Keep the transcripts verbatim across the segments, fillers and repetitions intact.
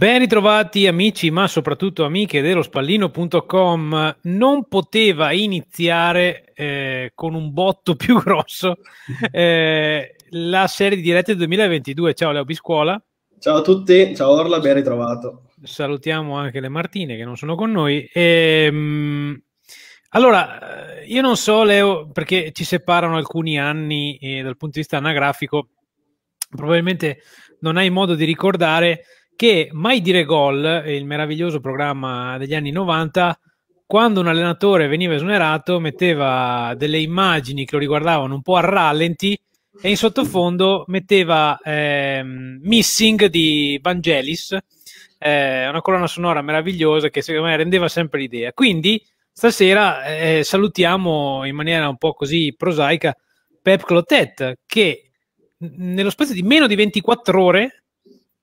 Ben ritrovati amici, ma soprattutto amiche dello spallino punto com. Non poteva iniziare eh, con un botto più grosso eh, la serie di dirette duemilaventidue. Ciao Leo Biscuola. Ciao a tutti, ciao Orla, ben ritrovato. Salutiamo anche le Martine che non sono con noi. Ehm... Allora, io non so Leo, perché ci separano alcuni anni eh, dal punto di vista anagrafico, probabilmente non hai modo di ricordare che Mai Dire Gol, il meraviglioso programma degli anni novanta, quando un allenatore veniva esonerato metteva delle immagini che lo riguardavano un po' a rallenti e in sottofondo metteva eh, Missing di Vangelis, eh, una colonna sonora meravigliosa che secondo me rendeva sempre l'idea. Quindi stasera eh, salutiamo in maniera un po' così prosaica Pep Clotet, che nello spazio di meno di ventiquattro ore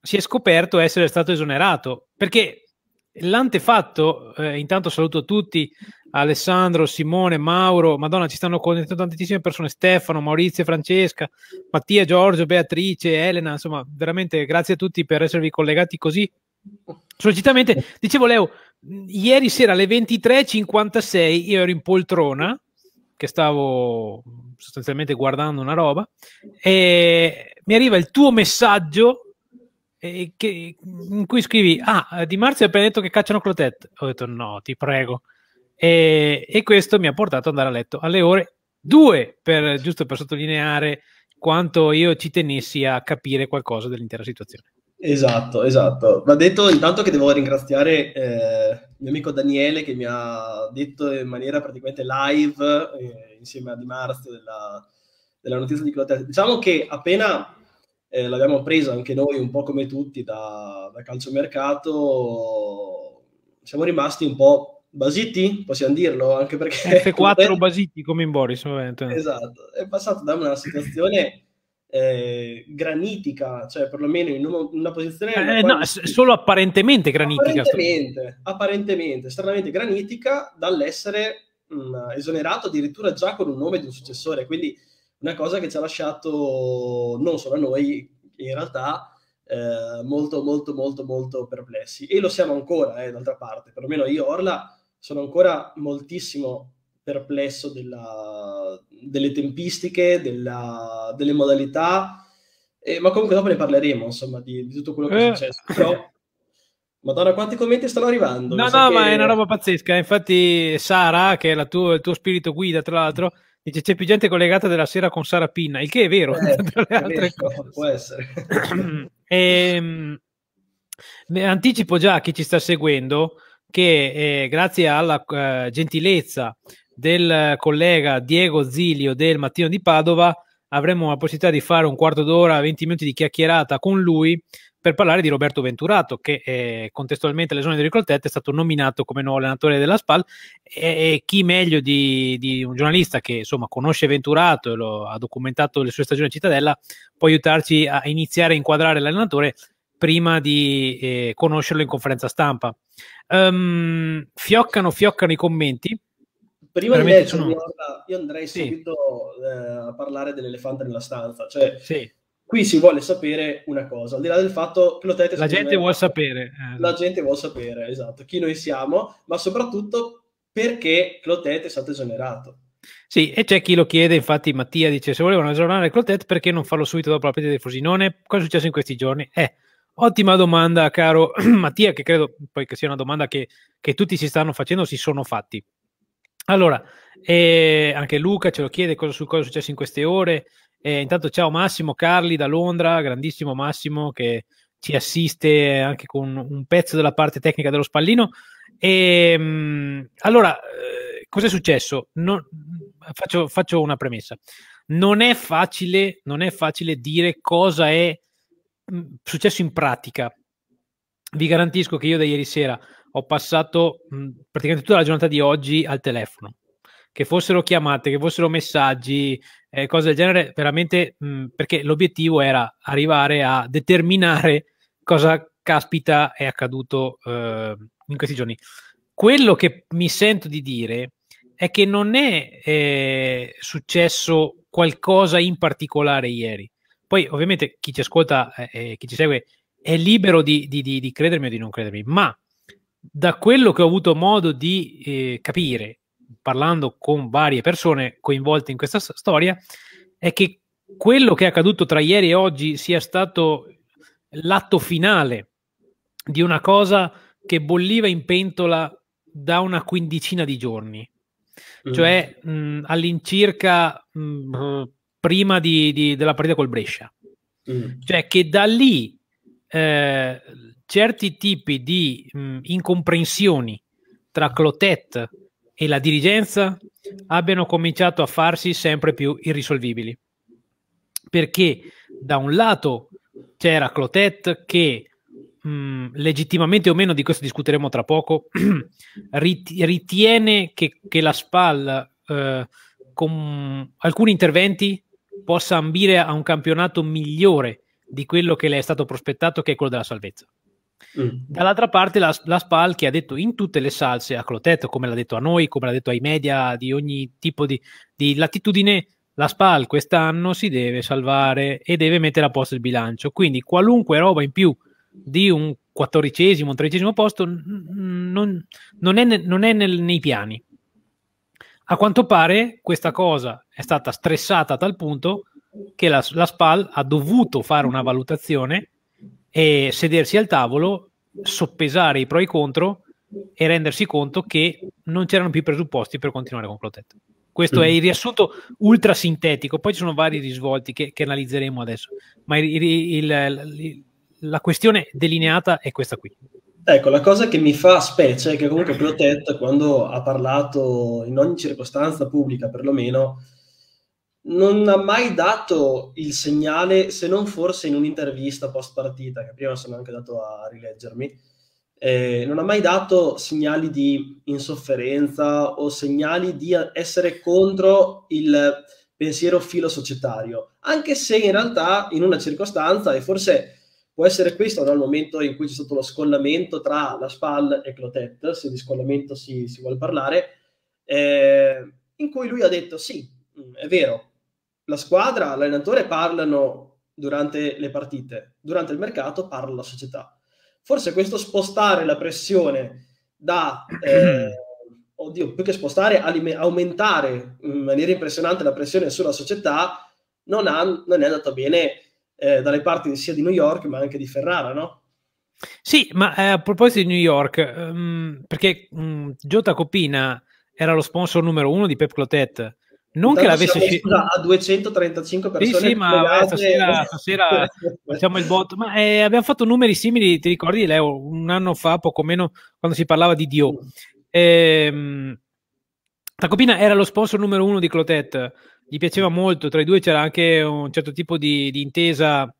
si è scoperto essere stato esonerato, perché l'antefatto, eh, intanto saluto tutti, Alessandro, Simone, Mauro, Madonna, ci stanno connettendo tantissime persone, Stefano, Maurizio, Francesca, Mattia, Giorgio, Beatrice, Elena, insomma veramente grazie a tutti per esservi collegati così sollecitamente. Dicevo Leo, ieri sera alle ventitré e cinquantasei io ero in poltrona che stavo sostanzialmente guardando una roba e mi arriva il tuo messaggio eh, che, in cui scrivi: ah, Di Marzio ha appena detto che cacciano Clotet. Ho detto no, ti prego, e, e questo mi ha portato ad andare a letto alle ore due, per, giusto per sottolineare quanto io ci tenessi a capire qualcosa dell'intera situazione. Esatto, esatto. Va detto intanto che devo ringraziare eh, il mio amico Daniele, che mi ha detto in maniera praticamente live, eh, insieme a Di Marzio, della, della notizia di Clotet. Diciamo che appena eh, l'abbiamo presa anche noi, un po' come tutti, da, da calciomercato, siamo rimasti un po' basiti, possiamo dirlo, anche perché... effe quattro basiti, come in Boris, ovviamente. Esatto, è passato da una situazione... Eh, granitica, cioè perlomeno in una, una posizione eh, no, si... solo apparentemente granitica, apparentemente, apparentemente stranamente granitica, dall'essere mh, esonerato addirittura già con un nome di un successore, quindi una cosa che ci ha lasciato non solo a noi in realtà eh, molto molto molto molto perplessi, e lo siamo ancora eh, d'altra parte, perlomeno io Orla sono ancora moltissimo perplesso della, delle tempistiche, della, delle modalità, eh, ma comunque dopo ne parleremo, insomma, di, di tutto quello che è successo. Però, Madonna, quanti commenti stanno arrivando? No, no, che... ma è una roba pazzesca. Infatti Sara, che è la tuo, il tuo spirito guida, tra l'altro, dice c'è più gente collegata della sera con Sara Pinna, il che è vero. Eh, tra le altre cose. Può essere. e, anticipo già a chi ci sta seguendo che eh, grazie alla eh, gentilezza del collega Diego Zilio del Mattino di Padova avremo la possibilità di fare un quarto d'ora, venti minuti di chiacchierata con lui per parlare di Roberto Venturato, che eh, contestualmente all'esonero di Clotet è stato nominato come nuovo allenatore della SPAL, e, e chi meglio di, di un giornalista che insomma conosce Venturato e lo, ha documentato le sue stagioni a Cittadella, può aiutarci a iniziare a inquadrare l'allenatore prima di eh, conoscerlo in conferenza stampa. Um, fioccano fioccano i commenti. Prima di leggere, sono... io andrei sì. subito eh, a parlare dell'elefante nella stanza, cioè sì. qui si vuole sapere una cosa, al di là del fatto che lo tete, la gente vuol sapere eh. la gente vuol sapere, esatto, chi noi siamo, ma soprattutto perché Clotet è stato esonerato. Sì, e c'è chi lo chiede, infatti Mattia dice: se volevano esonerare Clotet perché non farlo subito dopo la partita del Frosinone? Cosa è successo in questi giorni? eh Ottima domanda, caro Mattia, che credo poi che sia una domanda che, che tutti si stanno facendo, si sono fatti. Allora, eh, anche Luca ce lo chiede, cosa, su cosa è successo in queste ore. Eh, intanto ciao Massimo Carli da Londra, grandissimo Massimo, che ci assiste anche con un pezzo della parte tecnica dello Spallino. E, mh, allora, eh, cosa è successo? Non, faccio, faccio una premessa. Non è facile, non è facile dire cosa è successo in pratica. Vi garantisco che io da ieri sera ho passato mh, praticamente tutta la giornata di oggi al telefono, che fossero chiamate, che fossero messaggi, eh, cose del genere, veramente mh, perché l'obiettivo era arrivare a determinare cosa caspita è accaduto eh, in questi giorni. Quello che mi sento di dire è che non è eh, successo qualcosa in particolare ieri. Poi ovviamente chi ci ascolta e eh, chi ci segue è libero di, di, di, di credermi o di non credermi, ma da quello che ho avuto modo di eh, capire, parlando con varie persone coinvolte in questa storia, è che quello che è accaduto tra ieri e oggi sia stato l'atto finale di una cosa che bolliva in pentola da una quindicina di giorni, mm. cioè all'incirca prima di, di, della partita col Brescia. Mm. Cioè che da lì eh, certi tipi di mh, incomprensioni tra Clotet e la dirigenza abbiano cominciato a farsi sempre più irrisolvibili. Perché da un lato c'era Clotet che mh, legittimamente o meno, di questo discuteremo tra poco, ritiene che, che la SPAL eh, con alcuni interventi possa ambire a un campionato migliore di quello che le è stato prospettato, che è quello della salvezza. Mm. Dall'altra parte la, la SPAL, che ha detto in tutte le salse a Clotet, come l'ha detto a noi, come l'ha detto ai media di ogni tipo di, di latitudine, la SPAL quest'anno si deve salvare e deve mettere a posto il bilancio, quindi qualunque roba in più di un quattordicesimo, un tredicesimo posto non, non è, non è nel, nei piani. A quanto pare questa cosa è stata stressata a tal punto che la, la SPAL ha dovuto fare una valutazione e sedersi al tavolo, soppesare i pro e i contro e rendersi conto che non c'erano più presupposti per continuare con Clotet. Questo è il riassunto ultra sintetico, poi ci sono vari risvolti che, che analizzeremo adesso, ma il, il, il, la questione delineata è questa qui. Ecco, la cosa che mi fa specie è che comunque Clotet, quando ha parlato in ogni circostanza pubblica perlomeno, non ha mai dato il segnale, se non forse in un'intervista post partita, che prima sono anche andato a rileggermi, Eh, non ha mai dato segnali di insofferenza o segnali di essere contro il pensiero filosocietario, anche se in realtà in una circostanza, e forse può essere questo dal momento in cui c'è stato lo scollamento tra la SPAL e Clotet, se di scollamento si, si vuole parlare, eh, in cui lui ha detto sì, è vero, la squadra, l'allenatore parlano durante le partite, durante il mercato parla la società. Forse questo spostare la pressione da, eh, oddio, più che spostare, aumentare in maniera impressionante la pressione sulla società, non, ha, non è andato bene eh, dalle parti sia di New York ma anche di Ferrara, no? Sì, ma eh, a proposito di New York, um, perché um, Gio Tacopina era lo sponsor numero uno di Pep Clotet, non intanto che l'avesse scelto a duecentotrentacinque persone. Sì, sì, ma stasera, stasera facciamo il botto. Ma eh, abbiamo fatto numeri simili, ti ricordi, Leo, un anno fa, poco meno, quando si parlava di Dio. Ehm, Tacopina era lo sponsor numero uno di Clotet, gli piaceva molto, tra i due c'era anche un certo tipo di, di intesa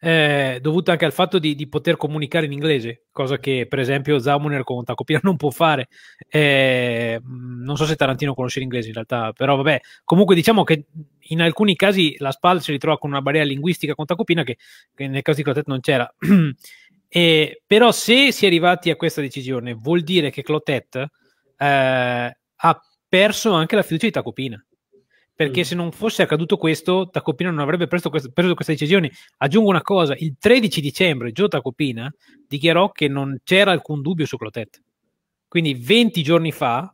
eh, dovuta anche al fatto di, di poter comunicare in inglese, cosa che per esempio Zamuner con Tacopina non può fare. Eh, non so se Tarantino conosce l'inglese in realtà, però vabbè, comunque diciamo che in alcuni casi la SPAL si ritrova con una barriera linguistica con Tacopina che, che nel caso di Clotet non c'era. Eh, però se si è arrivati a questa decisione vuol dire che Clotet eh, ha perso anche la fiducia di Tacopina, perché mm. se non fosse accaduto questo, Tacopina non avrebbe preso, questo, preso questa decisione. Aggiungo una cosa, il tredici dicembre Gio Tacopina dichiarò che non c'era alcun dubbio su Clotet, quindi venti giorni fa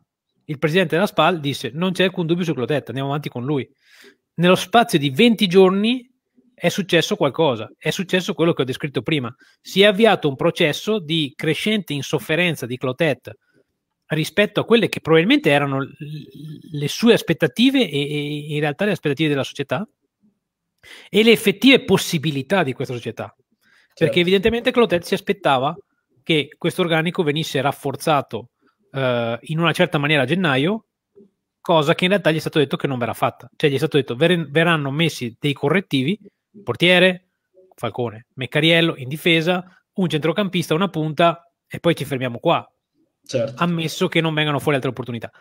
il presidente della SPAL disse non c'è alcun dubbio su Clotet, andiamo avanti con lui. Nello spazio di venti giorni è successo qualcosa, è successo quello che ho descritto prima, si è avviato un processo di crescente insofferenza di Clotet rispetto a quelle che probabilmente erano le sue aspettative e in realtà le aspettative della società e le effettive possibilità di questa società, certo. Perché evidentemente Clotet si aspettava che questo organico venisse rafforzato eh, in una certa maniera a gennaio, cosa che in realtà gli è stato detto che non verrà fatta, cioè gli è stato detto ver verranno messi dei correttivi, portiere, Falcone, Meccariello in difesa, un centrocampista, una punta e poi ci fermiamo qua. Certo. Ammesso che non vengano fuori altre opportunità.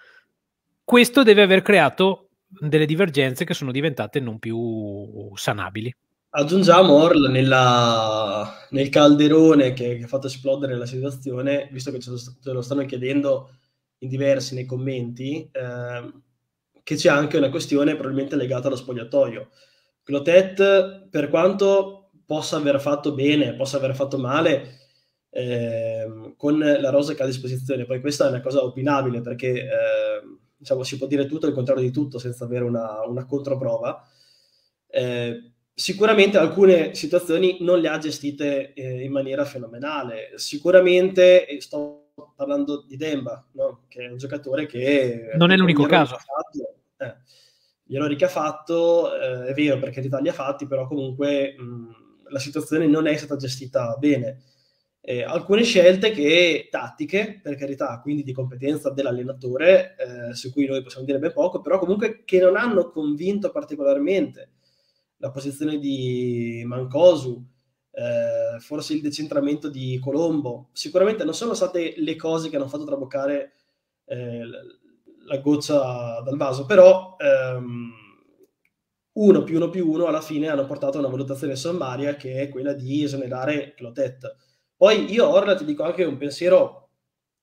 Questo deve aver creato delle divergenze che sono diventate non più sanabili. Aggiungiamo Orl nella, nel calderone che, che ha fatto esplodere la situazione, visto che ce lo, ce lo stanno chiedendo in diversi nei commenti, eh, che c'è anche una questione probabilmente legata allo spogliatoio. Clotet, per quanto possa aver fatto bene, possa aver fatto male, eh, con la rosa che ha a disposizione. Poi questa è una cosa opinabile, perché eh, diciamo, si può dire tutto e il contrario di tutto senza avere una, una controprova. Eh, sicuramente alcune situazioni non le ha gestite eh, in maniera fenomenale. Sicuramente sto parlando di Demba, no? Che è un giocatore che non è l'unico caso, eh, Gli errori che ha fatto, eh, è vero, perché l'Italia ha fatti, però comunque mh, la situazione non è stata gestita bene. Eh, alcune scelte che tattiche, per carità, quindi di competenza dell'allenatore, eh, su cui noi possiamo dire ben poco, però comunque che non hanno convinto particolarmente. La posizione di Mancosu, eh, forse il decentramento di Colombo, sicuramente non sono state le cose che hanno fatto traboccare eh, la goccia dal vaso, però ehm, uno più uno più uno alla fine hanno portato a una valutazione sommaria che è quella di esonerare Clotet. Poi io, Orla, ti dico anche un pensiero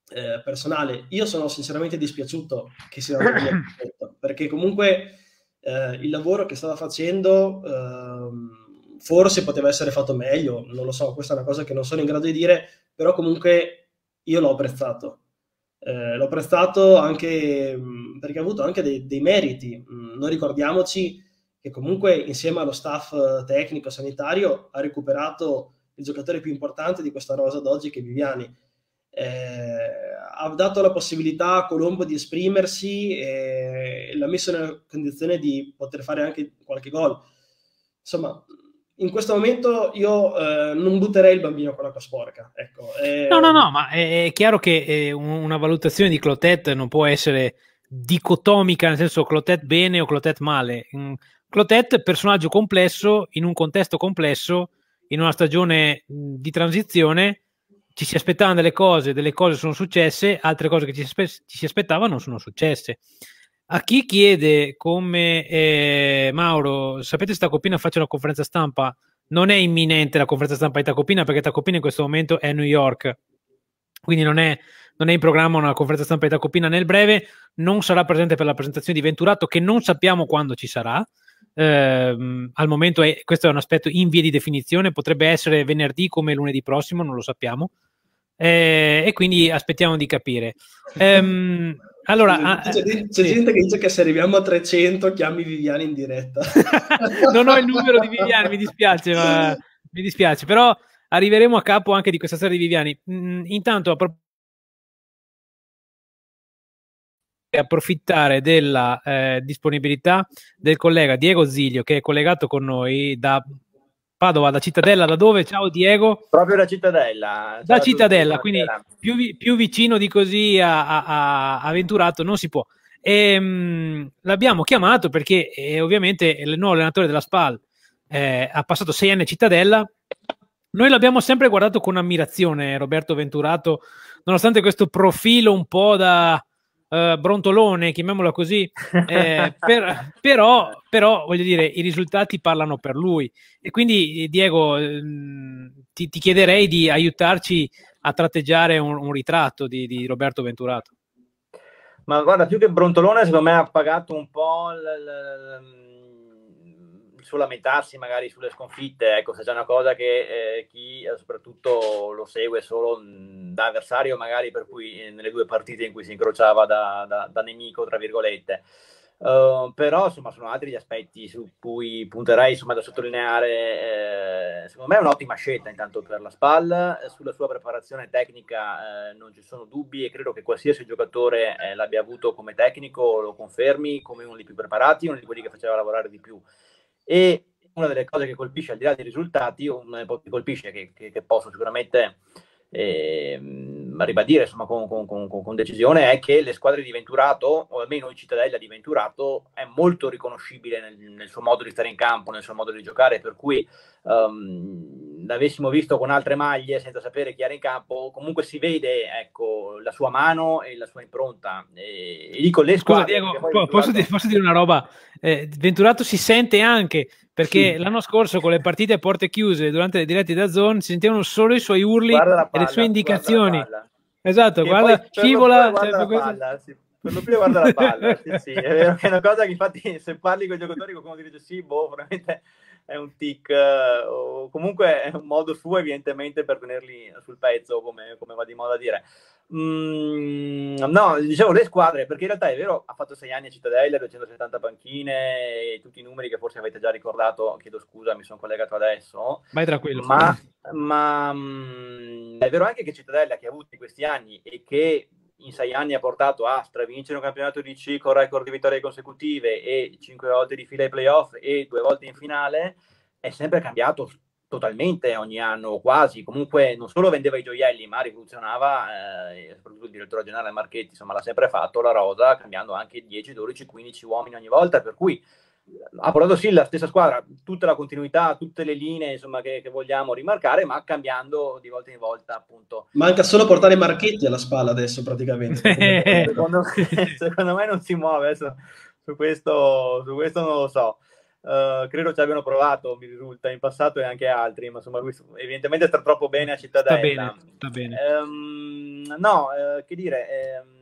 eh, personale. Io sono sinceramente dispiaciuto che sia andato via Clotet, perché comunque Eh, il lavoro che stava facendo ehm, forse poteva essere fatto meglio, non lo so, questa è una cosa che non sono in grado di dire, però comunque io l'ho apprezzato, eh, l'ho apprezzato anche mh, perché ha avuto anche dei, dei meriti. Mh, noi ricordiamoci che comunque insieme allo staff tecnico sanitario ha recuperato il giocatore più importante di questa rosa d'oggi, che è Viviani. Eh, ha dato la possibilità a Colombo di esprimersi e l'ha messo nella condizione di poter fare anche qualche gol. Insomma, in questo momento io eh, non butterei il bambino con l'acqua sporca, ecco. Eh, no no no, ma è, è chiaro che eh, una valutazione di Clotet non può essere dicotomica, nel senso Clotet bene o Clotet male. Clotet è personaggio complesso in un contesto complesso, in una stagione di transizione. Ci si aspettavano delle cose, delle cose sono successe, altre cose che ci, ci si aspettavano non sono successe. A chi chiede come eh, Mauro, sapete se Tacopina faccia una conferenza stampa? Non è imminente la conferenza stampa di Tacopina, perché Tacopina in questo momento è a New York, quindi non è, non è in programma una conferenza stampa di Tacopina nel breve. Non sarà presente per la presentazione di Venturato, che non sappiamo quando ci sarà. Eh, al momento è, questo è un aspetto in via di definizione, potrebbe essere venerdì come lunedì prossimo, non lo sappiamo. Eh, e quindi aspettiamo di capire. Ehm, allora, c'è, c'è sì. gente che dice che se arriviamo a trecento chiami Viviani in diretta. Non ho il numero di Viviani, mi dispiace, ma, mi dispiace, però arriveremo a capo anche di questa storia di Viviani. Mm, intanto appro- approfittare della eh, disponibilità del collega Diego Zilio, che è collegato con noi da Padova, da Cittadella. Da dove? Ciao Diego. Proprio da Cittadella. Da Cittadella, quindi più, vi, più vicino di così a, a, a Venturato non si può. E, mh, l'abbiamo chiamato perché eh, ovviamente il nuovo allenatore della SPAL eh, ha passato sei anni a Cittadella. Noi l'abbiamo sempre guardato con ammirazione, Roberto Venturato, nonostante questo profilo un po' da eh, brontolone, chiamiamolo così, eh, per, però... però voglio dire, i risultati parlano per lui, e quindi Diego ti, ti chiederei di aiutarci a tratteggiare un, un ritratto di, di Roberto Venturato. Ma guarda, più che brontolone secondo me ha pagato un po' il, il suo lamentarsi magari sulle sconfitte, ecco, se c'è una cosa che eh, chi soprattutto lo segue solo da avversario magari, per cui nelle due partite in cui si incrociava da, da, da nemico tra virgolette. Uh, però insomma sono altri gli aspetti su cui punterei, insomma, da sottolineare. Eh, secondo me è un'ottima scelta intanto per la SPAL. Sulla sua preparazione tecnica eh, non ci sono dubbi, e credo che qualsiasi giocatore eh, l'abbia avuto come tecnico lo confermi come uno dei più preparati, uno di quelli che faceva lavorare di più. E una delle cose che colpisce, al di là dei risultati, una che colpisce che, che, che posso sicuramente E, mh, ribadire insomma con, con, con, con decisione, è che le squadre di Venturato, o almeno in Cittadella di Venturato, è molto riconoscibile nel, nel suo modo di stare in campo, nel suo modo di giocare, per cui um, l'avessimo visto con altre maglie senza sapere chi era in campo, comunque si vede, ecco, la sua mano e la sua impronta. E, e dico le squadre. Scusa, Diego, Venturato... posso, dire, posso dire una roba? Eh, Venturato si sente anche, perché sì, l'anno scorso con le partite a porte chiuse durante le dirette da zone si sentivano solo i suoi urli, guarda la palla, e le sue indicazioni. Guarda la palla. Esatto, e guarda, scivola, guarda, cioè, la palla, sì. Per lo più guarda la palla, sì, sì, è vero che è una cosa che infatti se parli con i giocatori qualcuno ti dice sì, boh, veramente è un tic, uh, o comunque è un modo suo evidentemente per tenerli sul pezzo, come, come va di moda a dire. Mm, no, dicevo le squadre, perché in realtà è vero, ha fatto sei anni a Cittadella, duecentosettanta panchine, e tutti i numeri che forse avete già ricordato, chiedo scusa, mi sono collegato adesso. Vai tranquillo. Ma, ma mm, è vero anche che Cittadella, che ha avuto questi anni e che in sei anni ha portato a stravincere un campionato di C con record di vittorie consecutive e cinque volte di fila ai playoff e due volte in finale, è sempre cambiato totalmente ogni anno, quasi. Comunque non solo vendeva i gioielli, ma rivoluzionava, eh, soprattutto il direttore generale Marchetti, insomma l'ha sempre fatto, la rosa, cambiando anche dieci, dodici, quindici uomini ogni volta, per cui ha portato sì la stessa squadra, tutta la continuità, tutte le linee insomma che, che vogliamo rimarcare, ma cambiando di volta in volta, appunto. Manca solo portare Marchetti alla spalla adesso praticamente. secondo, me, secondo me non si muove adesso, su questo, su questo non lo so. Uh, credo ci abbiano provato, mi risulta, in passato e anche altri, ma insomma lui evidentemente sta troppo bene a Cittadella. Sta bene, sta bene. Um, no, uh, che dire... Um,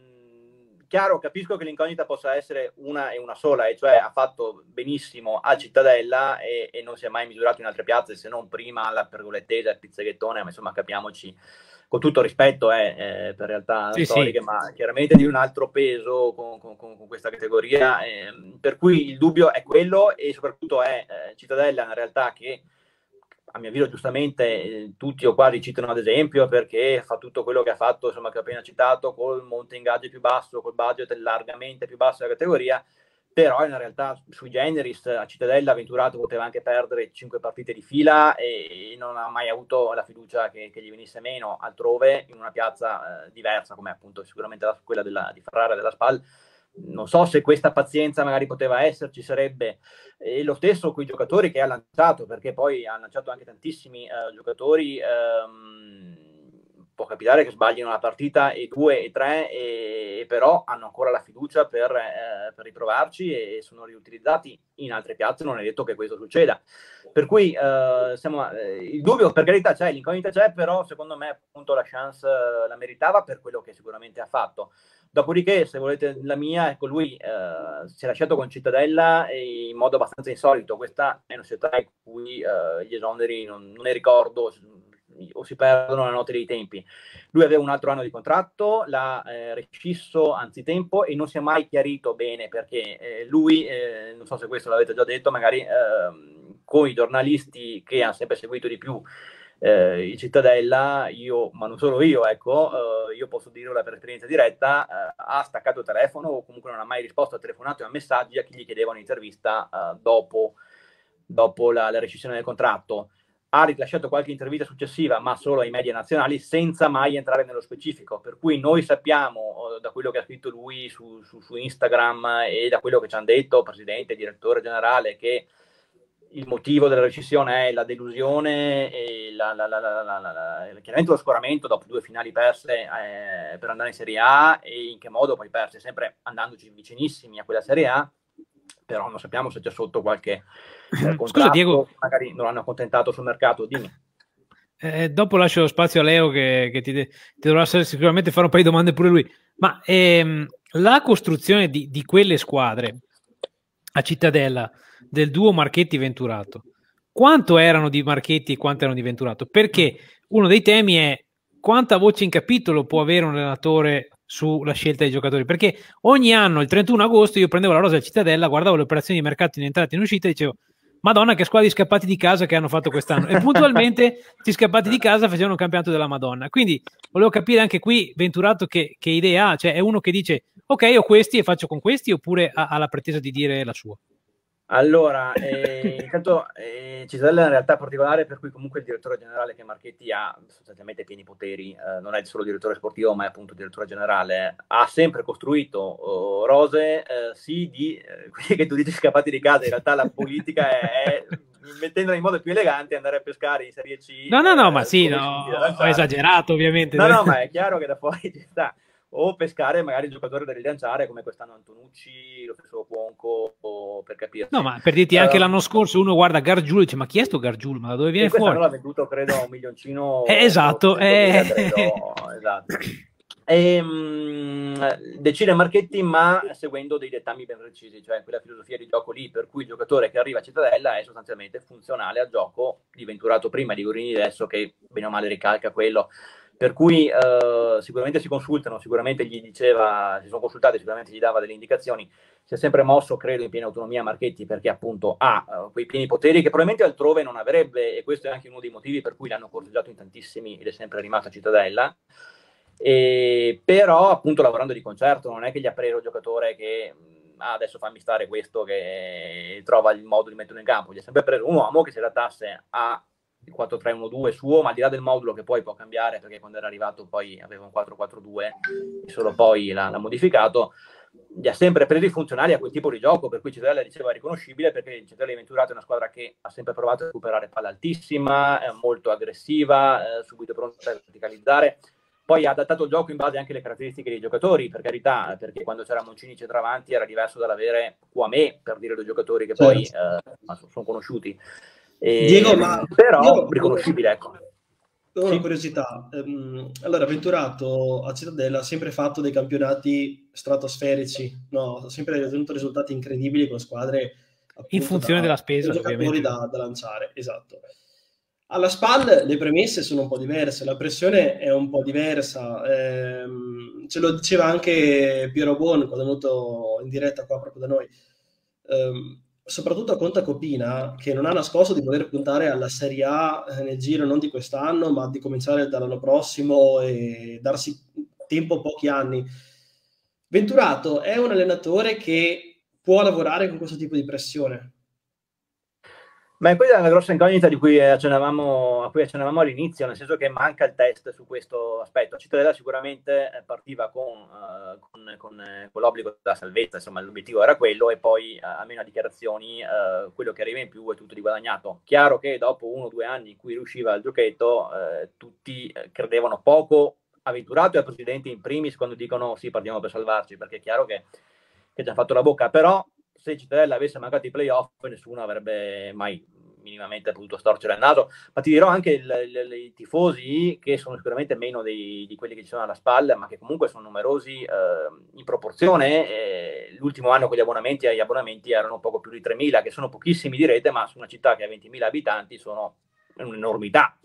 Chiaro, capisco che l'incognita possa essere una e una sola, e cioè ha fatto benissimo a Cittadella e, e non si è mai misurato in altre piazze, se non prima alla pergolettese, al pizzaghettone, ma insomma capiamoci, con tutto rispetto eh, eh, per realtà sì, storiche, sì. Ma chiaramente di un altro peso con, con, con questa categoria, eh, per cui il dubbio è quello, e soprattutto è eh, Cittadella una realtà che, a mio avviso giustamente, eh, tutti o quasi citano ad esempio perché fa tutto quello che ha fatto, insomma, che ho appena citato, col monte ingaggi più basso, col budget largamente più basso della categoria, però in realtà sui generis a Cittadella Venturato poteva anche perdere cinque partite di fila e, e non ha mai avuto la fiducia che, che gli venisse meno altrove, in una piazza eh, diversa come appunto sicuramente la, quella della, di Ferrara, della SPAL. Non so se questa pazienza magari poteva esserci, sarebbe eh, lo stesso con i giocatori che ha lanciato, perché poi ha lanciato anche tantissimi eh, giocatori, ehm, può capitare che sbaglino una partita e due e tre, e, e però hanno ancora la fiducia per, eh, per riprovarci e, e sono riutilizzati in altre piazze, non è detto che questo succeda. Per cui eh, siamo, eh, il dubbio per carità c'è, l'incognita c'è, però secondo me appunto la chance eh, la meritava per quello che sicuramente ha fatto. Dopodiché, se volete la mia, ecco, lui eh, si è lasciato con Cittadella in modo abbastanza insolito. Questa è una società in cui eh, gli esoneri non, non ne ricordo, o si perdono la notte dei tempi. Lui aveva un altro anno di contratto, l'ha eh, rescisso anzitempo e non si è mai chiarito bene perché eh, lui, eh, non so se questo l'avete già detto, magari eh, con i giornalisti che hanno sempre seguito di più Eh, in Cittadella, io, ma non solo io, ecco, eh, io posso dirlo per esperienza diretta, eh, ha staccato il telefono o comunque non ha mai risposto a telefonate o a messaggi a chi gli chiedeva un'intervista eh, dopo, dopo la, la rescissione del contratto. Ha rilasciato qualche intervista successiva, ma solo ai media nazionali, senza mai entrare nello specifico. Per cui noi sappiamo, eh, da quello che ha scritto lui su, su, su Instagram e da quello che ci hanno detto presidente, direttore generale, che il motivo della recessione è la delusione e la, la, la, la, la, la, la, chiaramente lo scoramento dopo due finali perse eh, per andare in Serie A, e in che modo poi perse, sempre andandoci vicinissimi a quella Serie A, però non sappiamo se c'è sotto qualche eh, contratto. Scusa, Diego, magari non l'hanno accontentato sul mercato, dimmi. Eh, dopo lascio lo spazio a Leo che, che ti, ti dovrà sicuramente fare un paio di domande pure lui, ma ehm, la costruzione di, di quelle squadre a Cittadella del duo Marchetti-Venturato, quanto erano di Marchetti e quanto erano di Venturato? Perché uno dei temi è quanta voce in capitolo può avere un allenatore sulla scelta dei giocatori, perché ogni anno il trentuno agosto io prendevo la rosa del Cittadella, guardavo le operazioni di mercato in entrata e in uscita e dicevo Madonna che squadra di scappati di casa che hanno fatto quest'anno, e puntualmente questi scappati di casa facevano un campionato della Madonna. Quindi volevo capire anche qui Venturato che, che idea ha, cioè è uno che dice ok ho questi e faccio con questi, oppure ha, ha la pretesa di dire la sua? Allora, eh, intanto eh, Cittadella è una realtà particolare, per cui comunque il direttore generale che Marchetti ha sostanzialmente pieni poteri, eh, non è solo direttore sportivo ma è appunto direttore generale, ha sempre costruito oh, rose, eh, sì, di eh, quelli che tu dici scappati di casa, in realtà la politica è, è mettendola in modo più elegante, andare a pescare in Serie C. No, no, no, eh, ma sì, no, ho esagerato ovviamente. No, no, ma è chiaro che da fuori ci sta. O pescare magari il giocatore da rilanciare, come quest'anno Antonucci, lo stesso Cuonco, o per capirsi. No, ma per dirti, allora, anche l'anno scorso uno guarda Gargiulo e dice ma chi è sto Gargiulo, ma da dove viene fuori? Quest'anno l'ha venduto credo un milioncino. Eh, esatto. Eh... Credo, esatto. E, mh, decide Marchetti, ma seguendo dei dettami ben precisi, cioè quella filosofia di gioco lì per cui il giocatore che arriva a Cittadella è sostanzialmente funzionale al gioco di Venturato prima e di Corini adesso, che bene o male ricalca quello. Per cui eh, sicuramente si consultano, sicuramente gli diceva, si sono consultati, sicuramente gli dava delle indicazioni. Si è sempre mosso, credo, in piena autonomia Marchetti, perché appunto ha uh, quei pieni poteri che probabilmente altrove non avrebbe, e questo è anche uno dei motivi per cui l'hanno corteggiato in tantissimi ed è sempre rimasto a Cittadella. E, però appunto lavorando di concerto non è che gli aprirò il giocatore che ah, adesso fammi stare questo che trova il modo di metterlo in campo. Gli è sempre preso un uomo che si adattasse a il quattro tre uno due suo, ma al di là del modulo che poi può cambiare, perché quando era arrivato poi aveva un quattro quattro due e solo poi l'ha, l'ha modificato. Li ha sempre presi funzionali a quel tipo di gioco, per cui Cittadella diceva è riconoscibile, perché il Cittadella di Venturato è una squadra che ha sempre provato a recuperare palla altissima, è molto aggressiva, è subito pronta a verticalizzare. Poi ha adattato il gioco in base anche alle caratteristiche dei giocatori, per carità, perché quando c'era Moncini centravanti era diverso dall'avere Cuamè, per dire due giocatori che poi sì. eh, sono conosciuti. E, Diego, ma, però Diego, riconoscibile, ecco. Una sì. curiosità, allora Venturato a Cittadella ha sempre fatto dei campionati stratosferici, no? Ha sempre ottenuto risultati incredibili con squadre appunto, in funzione da, della spesa, giocatori da, da lanciare, esatto. Alla SPAL le premesse sono un po' diverse, la pressione è un po' diversa, ehm, ce lo diceva anche Piero Bon quando è venuto in diretta qua proprio da noi. Ehm, soprattutto con Tacopina, che non ha nascosto di voler puntare alla Serie A nel giro non di quest'anno, ma di cominciare dall'anno prossimo e darsi tempo pochi anni. Venturato è un allenatore che può lavorare con questo tipo di pressione? Ma quella è una grossa incognita di cui accennavamo, a cui accennavamo all'inizio, nel senso che manca il test su questo aspetto. Cittadella sicuramente partiva con, uh, con, con, con l'obbligo della salvezza, insomma l'obiettivo era quello, e poi uh, almeno a dichiarazioni uh, quello che arriva in più è tutto di guadagnato. Chiaro che dopo uno o due anni in cui riusciva il giochetto uh, tutti credevano poco a Venturato e al presidente in primis quando dicono sì partiamo per salvarci, perché è chiaro che, che ci hanno fatto la bocca, però se Cittadella avesse mancato i playoff nessuno avrebbe mai minimamente potuto storcere il naso, ma ti dirò anche i tifosi, che sono sicuramente meno dei, di quelli che ci sono alla SPAL, ma che comunque sono numerosi eh, in proporzione. Eh, l'ultimo anno con gli abbonamenti, gli abbonamenti erano poco più di tremila, che sono pochissimi direte, ma su una città che ha ventimila abitanti sono un'enormità.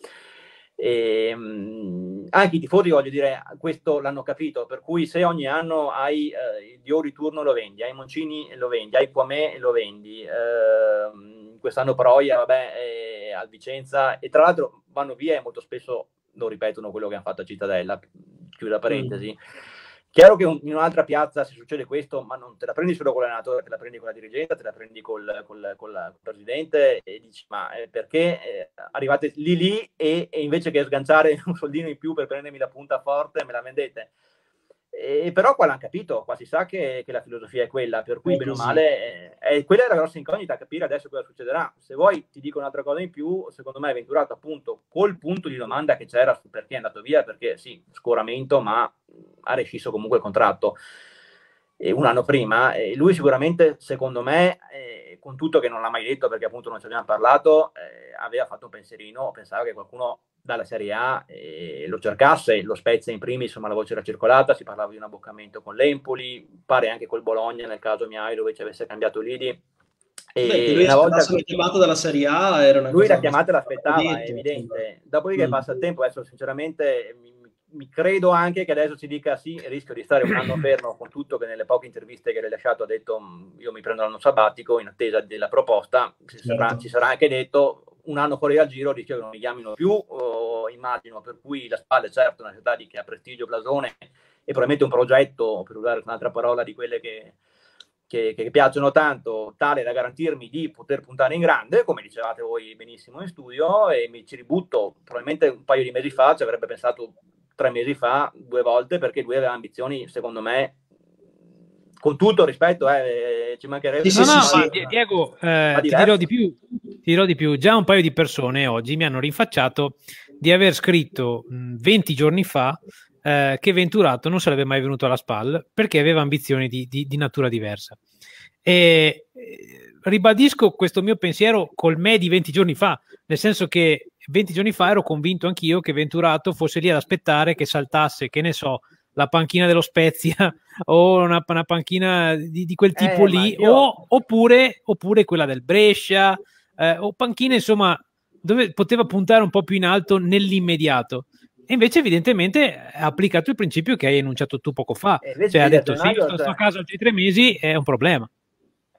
E, mh, anche i tifosi, voglio dire, questo l'hanno capito, per cui se ogni anno hai eh, il Dio di turno lo vendi, hai Moncini lo vendi, hai Cuamè lo vendi, eh, quest'anno Proia, vabbè, eh, al Vicenza, e tra l'altro vanno via e molto spesso non ripetono quello che hanno fatto a Cittadella, chiudo la parentesi. Mm. Chiaro che un, in un'altra piazza se succede questo, ma non te la prendi solo con l'allenatore, te la prendi con la dirigenza, te la prendi col, col, col, col presidente e dici ma eh, perché eh, arrivate lì lì e, e invece che sganciare un soldino in più per prendermi la punta forte me la vendete. E, però qua l'hanno capito, qua si sa che, che la filosofia è quella, per cui bene o male eh, eh, quella è la grossa incognita, capire adesso cosa succederà. Se vuoi ti dico un'altra cosa in più, secondo me è Venturato appunto col punto di domanda che c'era su perché è andato via, perché sì, scoramento, ma ha rescisso comunque il contratto eh, un anno prima, eh, lui sicuramente secondo me eh, con tutto che non l'ha mai detto perché appunto non ci abbiamo parlato, eh, aveva fatto un pensierino, pensava che qualcuno dalla Serie A eh, lo cercasse, lo Spezia in primis, insomma la voce era circolata, si parlava di un abboccamento con l'Empoli, pare anche col Bologna nel caso Mihajlović avesse cambiato l'I D I. E beh, lui una volta che... chiamato dalla Serie A era una lui cosa la chiamata l'aspettava, è evidente. Dopodiché mm. passa il tempo, adesso sinceramente mi, mi credo anche che adesso si dica sì, rischio di stare un anno fermo, con tutto che nelle poche interviste che l'ha lasciato ha detto io mi prendo l'anno sabbatico in attesa della proposta, ci sarà, certo. ci sarà anche detto un anno fuori dal giro rischio che non mi chiamino più, oh, immagino, per cui la SPAL è certo una città di, che ha prestigio, blasone e probabilmente un progetto, per usare un'altra parola di quelle che, che, che piacciono tanto, tale da garantirmi di poter puntare in grande, come dicevate voi benissimo in studio, e mi ci ributto. Probabilmente un paio di mesi fa, ci avrebbe pensato tre mesi fa, due volte, perché lui aveva ambizioni, secondo me, con tutto rispetto, eh, ci mancherebbe. No, no, ma Diego, eh, ti dirò di più, ti dirò di più. Già un paio di persone oggi mi hanno rinfacciato di aver scritto mh, venti giorni fa eh, che Venturato non sarebbe mai venuto alla SPAL perché aveva ambizioni di, di, di natura diversa. E ribadisco questo mio pensiero col me di venti giorni fa, nel senso che venti giorni fa ero convinto anch'io che Venturato fosse lì ad aspettare che saltasse, che ne so, la panchina dello Spezia o una, una panchina di, di quel tipo eh, lì, io... o, oppure, oppure quella del Brescia, eh, o panchine insomma dove poteva puntare un po' più in alto nell'immediato. E invece evidentemente ha applicato il principio che hai enunciato tu poco fa, eh, cioè ha detto sì, in questo caso oggi tre mesi è un problema.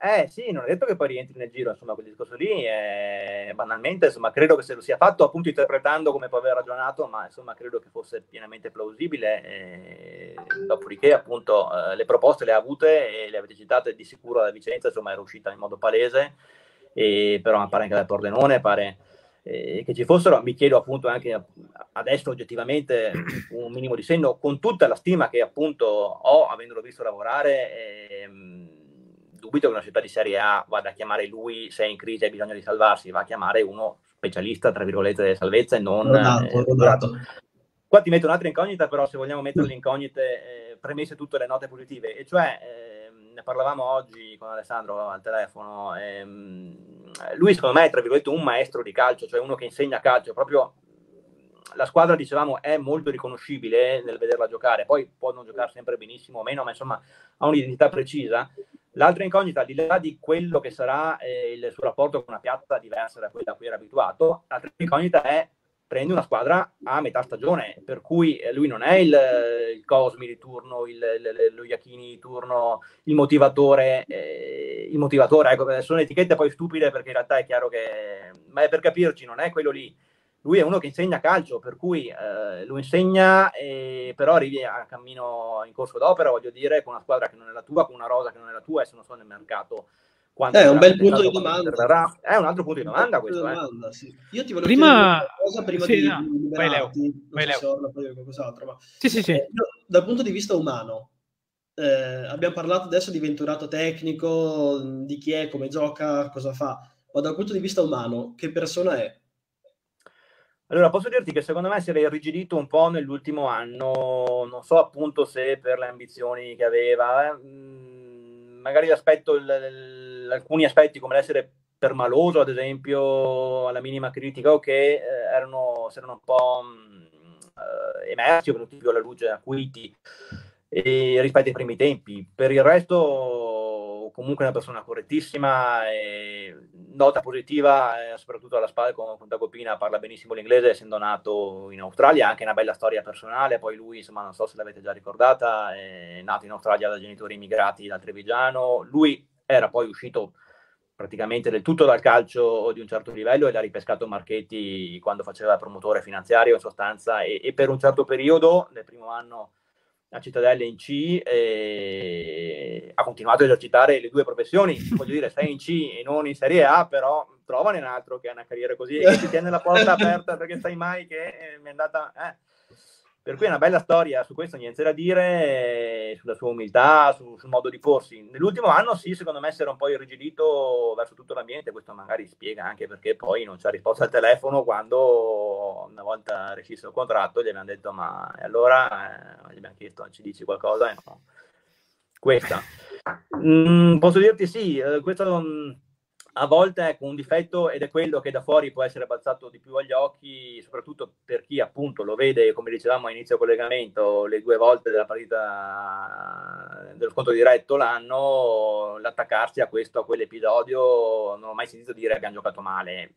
Eh sì, non è detto che poi rientri nel giro, insomma, quel discorso lì, eh, banalmente, insomma, credo che se lo sia fatto appunto interpretando come può aver ragionato, ma insomma credo che fosse pienamente plausibile, eh, dopodiché appunto eh, le proposte le ha avute e le avete citate, di sicuro la Vicenza, insomma, era uscita in modo palese, e, però pare anche da Pordenone, pare eh, che ci fossero, mi chiedo appunto anche adesso oggettivamente un minimo di senno, con tutta la stima che appunto ho, avendolo visto lavorare, eh, dubito che una società di Serie A vada a chiamare lui se è in crisi e ha bisogno di salvarsi, va a chiamare uno specialista, tra virgolette, delle salvezze, non... Roberto. Eh, Qua ti metto un'altra incognita, però, se vogliamo mettere le incognite, eh, premesse tutte le note positive, e cioè, eh, ne parlavamo oggi con Alessandro al telefono, ehm, lui secondo me è, tra virgolette, un maestro di calcio, cioè uno che insegna calcio, proprio... La squadra, dicevamo, è molto riconoscibile nel vederla giocare, poi può non giocare sempre benissimo o meno, ma insomma ha un'identità precisa. L'altra incognita, al di là di quello che sarà eh, il suo rapporto con una piazza diversa da quella a cui era abituato, l'altra incognita è: prendi una squadra a metà stagione, per cui lui non è il, il Cosmi di turno, il, il, lo Iachini di turno, il motivatore, eh, il motivatore, ecco, sono etichette poi stupide perché in realtà è chiaro che... Ma è per capirci, non è quello lì. Lui è uno che insegna calcio, per cui eh, lo insegna, e però arrivi a cammino in corso d'opera, voglio dire, con una squadra che non è la tua, con una rosa che non è la tua, e se non so nel mercato... Quanto eh, è un bel punto di domanda. È un altro punto di domanda questo. Domanda, eh. sì. Io ti volevo prima... dire qualcosa prima sì, di... No. Vai Leo. Vai Leo. So, ma... sì, sì, sì. Eh, dal punto di vista umano, eh, abbiamo parlato adesso di Venturato tecnico, di chi è, come gioca, cosa fa, ma dal punto di vista umano, che persona è? Allora, posso dirti che secondo me si era irrigidito un po' nell'ultimo anno, non so appunto se per le ambizioni che aveva, eh, magari l'aspetto, alcuni aspetti come l'essere permaloso, ad esempio, alla minima critica, o che eh, erano, erano un po' eh, emersi o venuti più alla luce, acuiti e, rispetto ai primi tempi. Per il resto, comunque, una persona correttissima e... Nota positiva, eh, soprattutto alla SPAL con, con Tacopina, parla benissimo l'inglese, essendo nato in Australia, anche una bella storia personale. Poi lui, insomma, non so se l'avete già ricordata, è nato in Australia da genitori immigrati dal Trevigiano. Lui era poi uscito praticamente del tutto dal calcio di un certo livello e l'ha ripescato Marchetti quando faceva promotore finanziario, in sostanza, e, e per un certo periodo, nel primo anno a Cittadella in C, eh, ha continuato a esercitare le due professioni. Voglio dire, stai in C e non in Serie A, però trovane un altro che ha una carriera così e ti tiene la porta aperta, perché sai mai che eh, mi è andata... Eh. Per cui è una bella storia, su questo niente da dire, eh, sulla sua umiltà, su, sul modo di porsi. Nell'ultimo anno sì, secondo me si era un po' irrigidito verso tutto l'ambiente, questo magari spiega anche perché poi non ci ha risposto al telefono quando, una volta rescisso il contratto, gli abbiamo detto ma e allora, eh, gli abbiamo chiesto ci dici qualcosa, eh, no. Questa. Mm, posso dirti sì, eh, questo... Um, a volte ecco, un difetto, ed è quello che da fuori può essere balzato di più agli occhi, soprattutto per chi appunto lo vede, come dicevamo a inizio collegamento, le due volte della partita dello scontro diretto l'anno, l'attaccarsi a questo, a quell'episodio. Non ho mai sentito dire che abbiamo giocato male,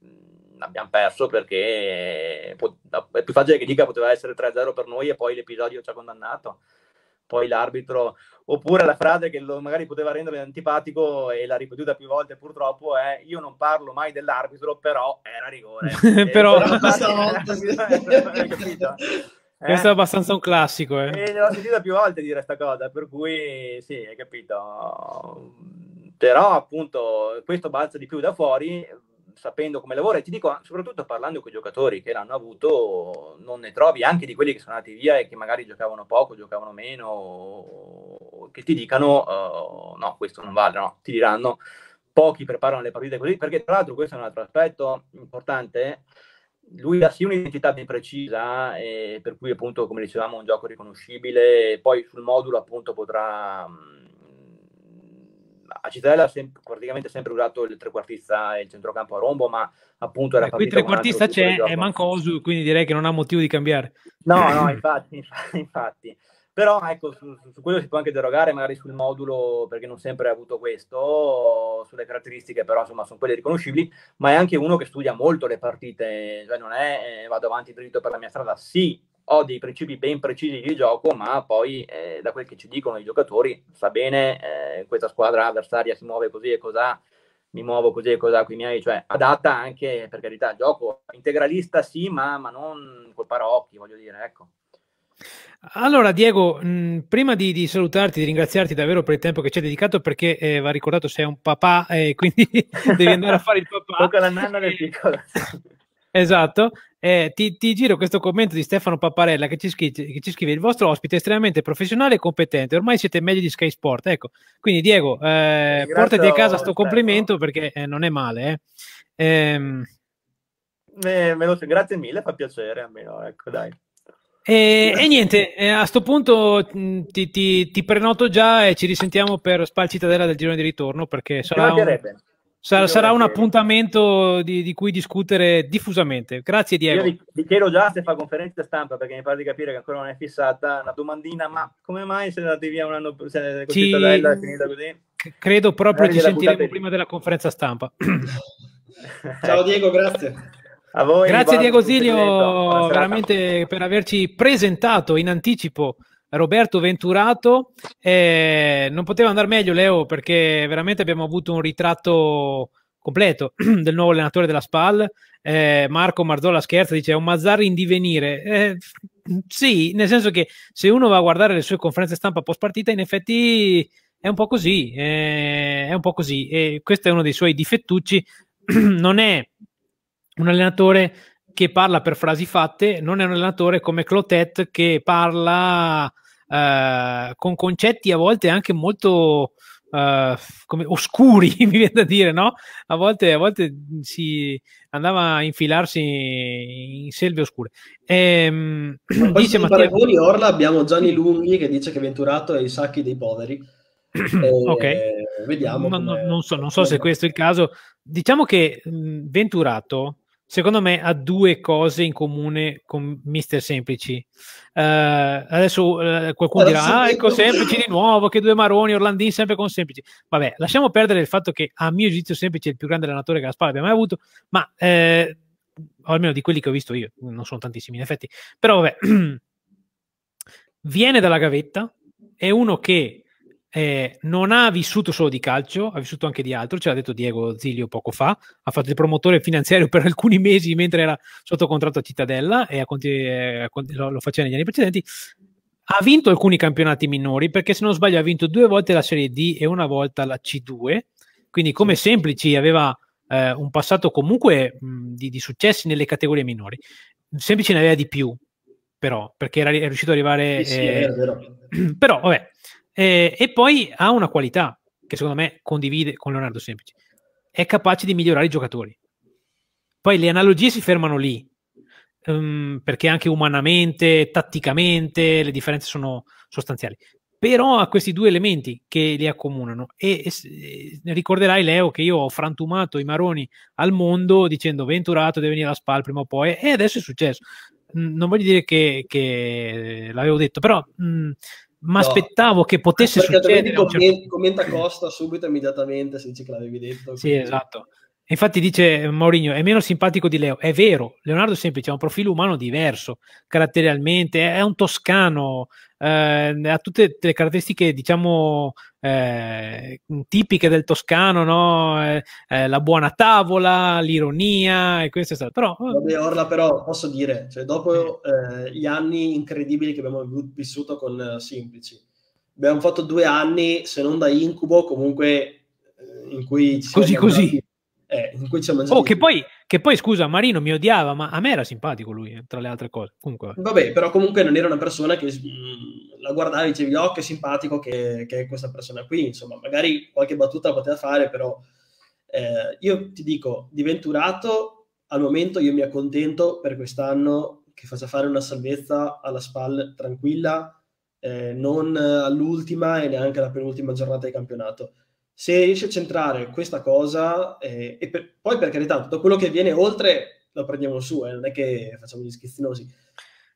abbiamo perso, perché è più facile che dica poteva essere tre a zero per noi e poi l'episodio ci ha condannato, poi l'arbitro, oppure la frase che lo magari poteva rendere antipatico e l'ha ripetuta più volte purtroppo è: io non parlo mai dell'arbitro, però era rigore. Però questo è abbastanza un classico, eh. E l'ho sentita più volte dire questa cosa, per cui sì, hai capito, però appunto questo balza di più da fuori, sapendo come lavora, e ti dico soprattutto parlando con i giocatori che l'hanno avuto, non ne trovi, anche di quelli che sono andati via e che magari giocavano poco, giocavano meno, che ti dicano uh, no, questo non vale, no, ti diranno pochi preparano le partite così, perché tra l'altro questo è un altro aspetto importante. Lui ha sì un'identità ben precisa, eh, per cui appunto, come dicevamo, un gioco riconoscibile, e poi sul modulo appunto potrà... A Cittadella ha sem praticamente sempre usato il trequartista e il centrocampo a rombo, ma appunto era... E qui trequartista c'è, è Mancosu, quindi direi che non ha motivo di cambiare. No, no, infatti, infatti. Però ecco, su, su quello si può anche derogare, magari sul modulo, perché non sempre ha avuto questo, sulle caratteristiche, però insomma sono quelle riconoscibili, ma è anche uno che studia molto le partite, cioè non è eh, vado avanti dritto per la mia strada, sì, ho dei principi ben precisi di gioco, ma poi eh, da quel che ci dicono i giocatori, sa bene, eh, questa squadra avversaria si muove così e cos'ha, mi muovo così e cos'ha, qui miei, cioè adatta anche, per carità, al gioco, integralista sì, ma, ma non col paraocchi, voglio dire, ecco. Allora Diego, mh, prima di, di salutarti, di ringraziarti davvero per il tempo che ci hai dedicato, perché eh, va ricordato sei un papà e eh, quindi devi andare a fare il papà. Tocca la nanna del piccolo. Esatto, eh, ti, ti giro questo commento di Stefano Papparella che ci, scrive, che ci scrive: il vostro ospite è estremamente professionale e competente, ormai siete meglio di Sky Sport. Ecco, quindi Diego, eh, portati a casa sto complimento perché eh, non è male. Eh. Ehm... Eh, me lo, grazie mille, fa piacere a me, no? Ecco, dai. E, e niente, a sto punto ti, ti, ti prenoto già e ci risentiamo per Spal Cittadella del girone di ritorno, perché sarà un, sarà, sarà un appuntamento di, di cui discutere diffusamente. Grazie Diego. Io vi, vi chiedo già se fa conferenza stampa, perché mi pare di capire che ancora non è fissata, una domandina, ma come mai se andate via un anno se con ci, Cittadella è finita così? Credo proprio ci sentiremo prima della conferenza stampa. Ciao Diego, grazie. A voi, grazie Diego Zilio veramente per averci presentato in anticipo Roberto Venturato. Eh, non poteva andare meglio, Leo, perché veramente abbiamo avuto un ritratto completo del nuovo allenatore della SPAL. Eh, Marco Marzola scherza, dice è un Mazzarri in divenire. Eh, sì, nel senso che se uno va a guardare le sue conferenze stampa post partita, in effetti è un po' così, eh, è un po' così, e questo è uno dei suoi difettucci. Non è un allenatore che parla per frasi fatte, non è un allenatore come Clotet che parla eh, con concetti a volte anche molto eh, come oscuri, mi viene da dire, no? A volte, a volte si andava a infilarsi in selve oscure. Ehm, dice Mattia Voli Orla, abbiamo Gianni Lunghi che dice che Venturato è i sacchi dei poveri. Eh, ok, vediamo. No, no, non so, non so se questo è il caso. Diciamo che mh, Venturato secondo me ha due cose in comune con Mister Semplici. Uh, adesso uh, qualcuno allora, dirà ah, ecco Semplici di nuovo, che due maroni, Orlandin sempre con Semplici. Vabbè, lasciamo perdere il fatto che a mio giudizio Semplici è il più grande allenatore che la SPAL abbia mai avuto, ma eh, o almeno di quelli che ho visto io, non sono tantissimi in effetti, però vabbè. Viene dalla gavetta, è uno che Eh, non ha vissuto solo di calcio, ha vissuto anche di altro, ce l'ha detto Diego Zilio poco fa, ha fatto il promotore finanziario per alcuni mesi mentre era sotto contratto a Cittadella e a eh, lo, lo faceva negli anni precedenti. Ha vinto alcuni campionati minori, perché se non sbaglio ha vinto due volte la Serie D e una volta la C due, quindi come Semplici aveva eh, un passato comunque mh, di, di successi nelle categorie minori. Semplici ne aveva di più però, perché era, è riuscito ad arrivare eh, sì, eh, però vabbè. Eh, e poi ha una qualità che secondo me condivide con Leonardo Semplici, è capace di migliorare i giocatori. Poi le analogie si fermano lì, um, perché anche umanamente, tatticamente le differenze sono sostanziali, però ha questi due elementi che li accomunano e, e, e ricorderai Leo che io ho frantumato i maroni al mondo dicendo Venturato deve venire alla SPAL prima o poi, e adesso è successo. Mm, non voglio dire che, che l'avevo detto, però mm, ma no, aspettavo che potesse succedere. Certo, commenta Costa subito immediatamente se dice che l'avevi detto. Sì, quindi esatto. Infatti dice Mourinho è meno simpatico di Leo. È vero, Leonardo Semplici ha un profilo umano diverso, caratterialmente, è un toscano, eh, ha tutte le caratteristiche, diciamo, eh, tipiche del toscano, no? Eh, eh, la buona tavola, l'ironia e questo è stato. Però, vabbè, Orla, però posso dire, cioè, dopo eh, gli anni incredibili che abbiamo vissuto con eh, Semplici, abbiamo fatto due anni, se non da incubo, comunque eh, in cui ci così così. Andati. Eh, in cui oh, che, poi, che poi scusa Marino mi odiava, ma a me era simpatico lui, eh, tra le altre cose. Comunque, vabbè, però comunque non era una persona che mh, la guardavi e dicevi oh che simpatico che, che è questa persona qui, insomma magari qualche battuta la poteva fare, però eh, io ti dico di Venturato al momento io mi accontento per quest'anno che faccia fare una salvezza alla SPAL tranquilla, eh, non all'ultima e neanche alla penultima giornata di campionato. Se riesce a centrare questa cosa, eh, e per, poi per carità, tutto quello che viene oltre lo prendiamo su, eh, non è che facciamo gli schizzinosi.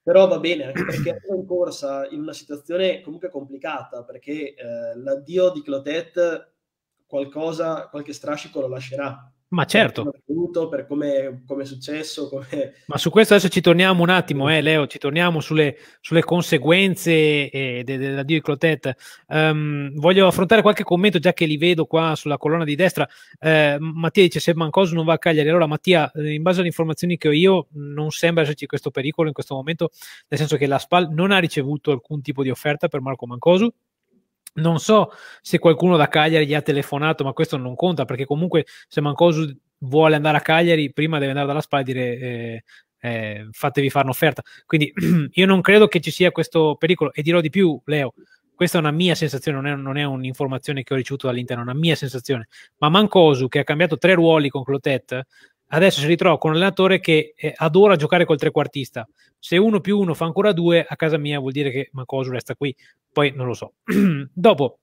Però va bene, anche perché era in corsa in una situazione comunque complicata, perché eh, l'addio di Clotet qualcosa, qualche strascico lo lascerà. Ma certo. Per come è venuto, per come, come è successo. Come... Ma su questo adesso ci torniamo un attimo, eh, Leo, ci torniamo sulle, sulle conseguenze eh, dell'addio di Clotet. Um, voglio affrontare qualche commento, già che li vedo qua sulla colonna di destra. Eh, Mattia dice se Mancosu non va a Cagliari. Allora Mattia, in base alle informazioni che ho io, non sembra esserci questo pericolo in questo momento, nel senso che la SPAL non ha ricevuto alcun tipo di offerta per Marco Mancosu. Non so se qualcuno da Cagliari gli ha telefonato, ma questo non conta, perché comunque se Mancosu vuole andare a Cagliari, prima deve andare dalla SPAL e dire eh, eh, fatevi fare un'offerta. Quindi io non credo che ci sia questo pericolo, e dirò di più, Leo, questa è una mia sensazione, non è, non è un'informazione che ho ricevuto dall'interno, è una mia sensazione, ma Mancosu, che ha cambiato tre ruoli con Clotet, adesso si ritrova con un allenatore che eh, adora giocare col trequartista. Se uno più uno fa ancora due, a casa mia vuol dire che Mancosu resta qui. Poi non lo so. Dopo,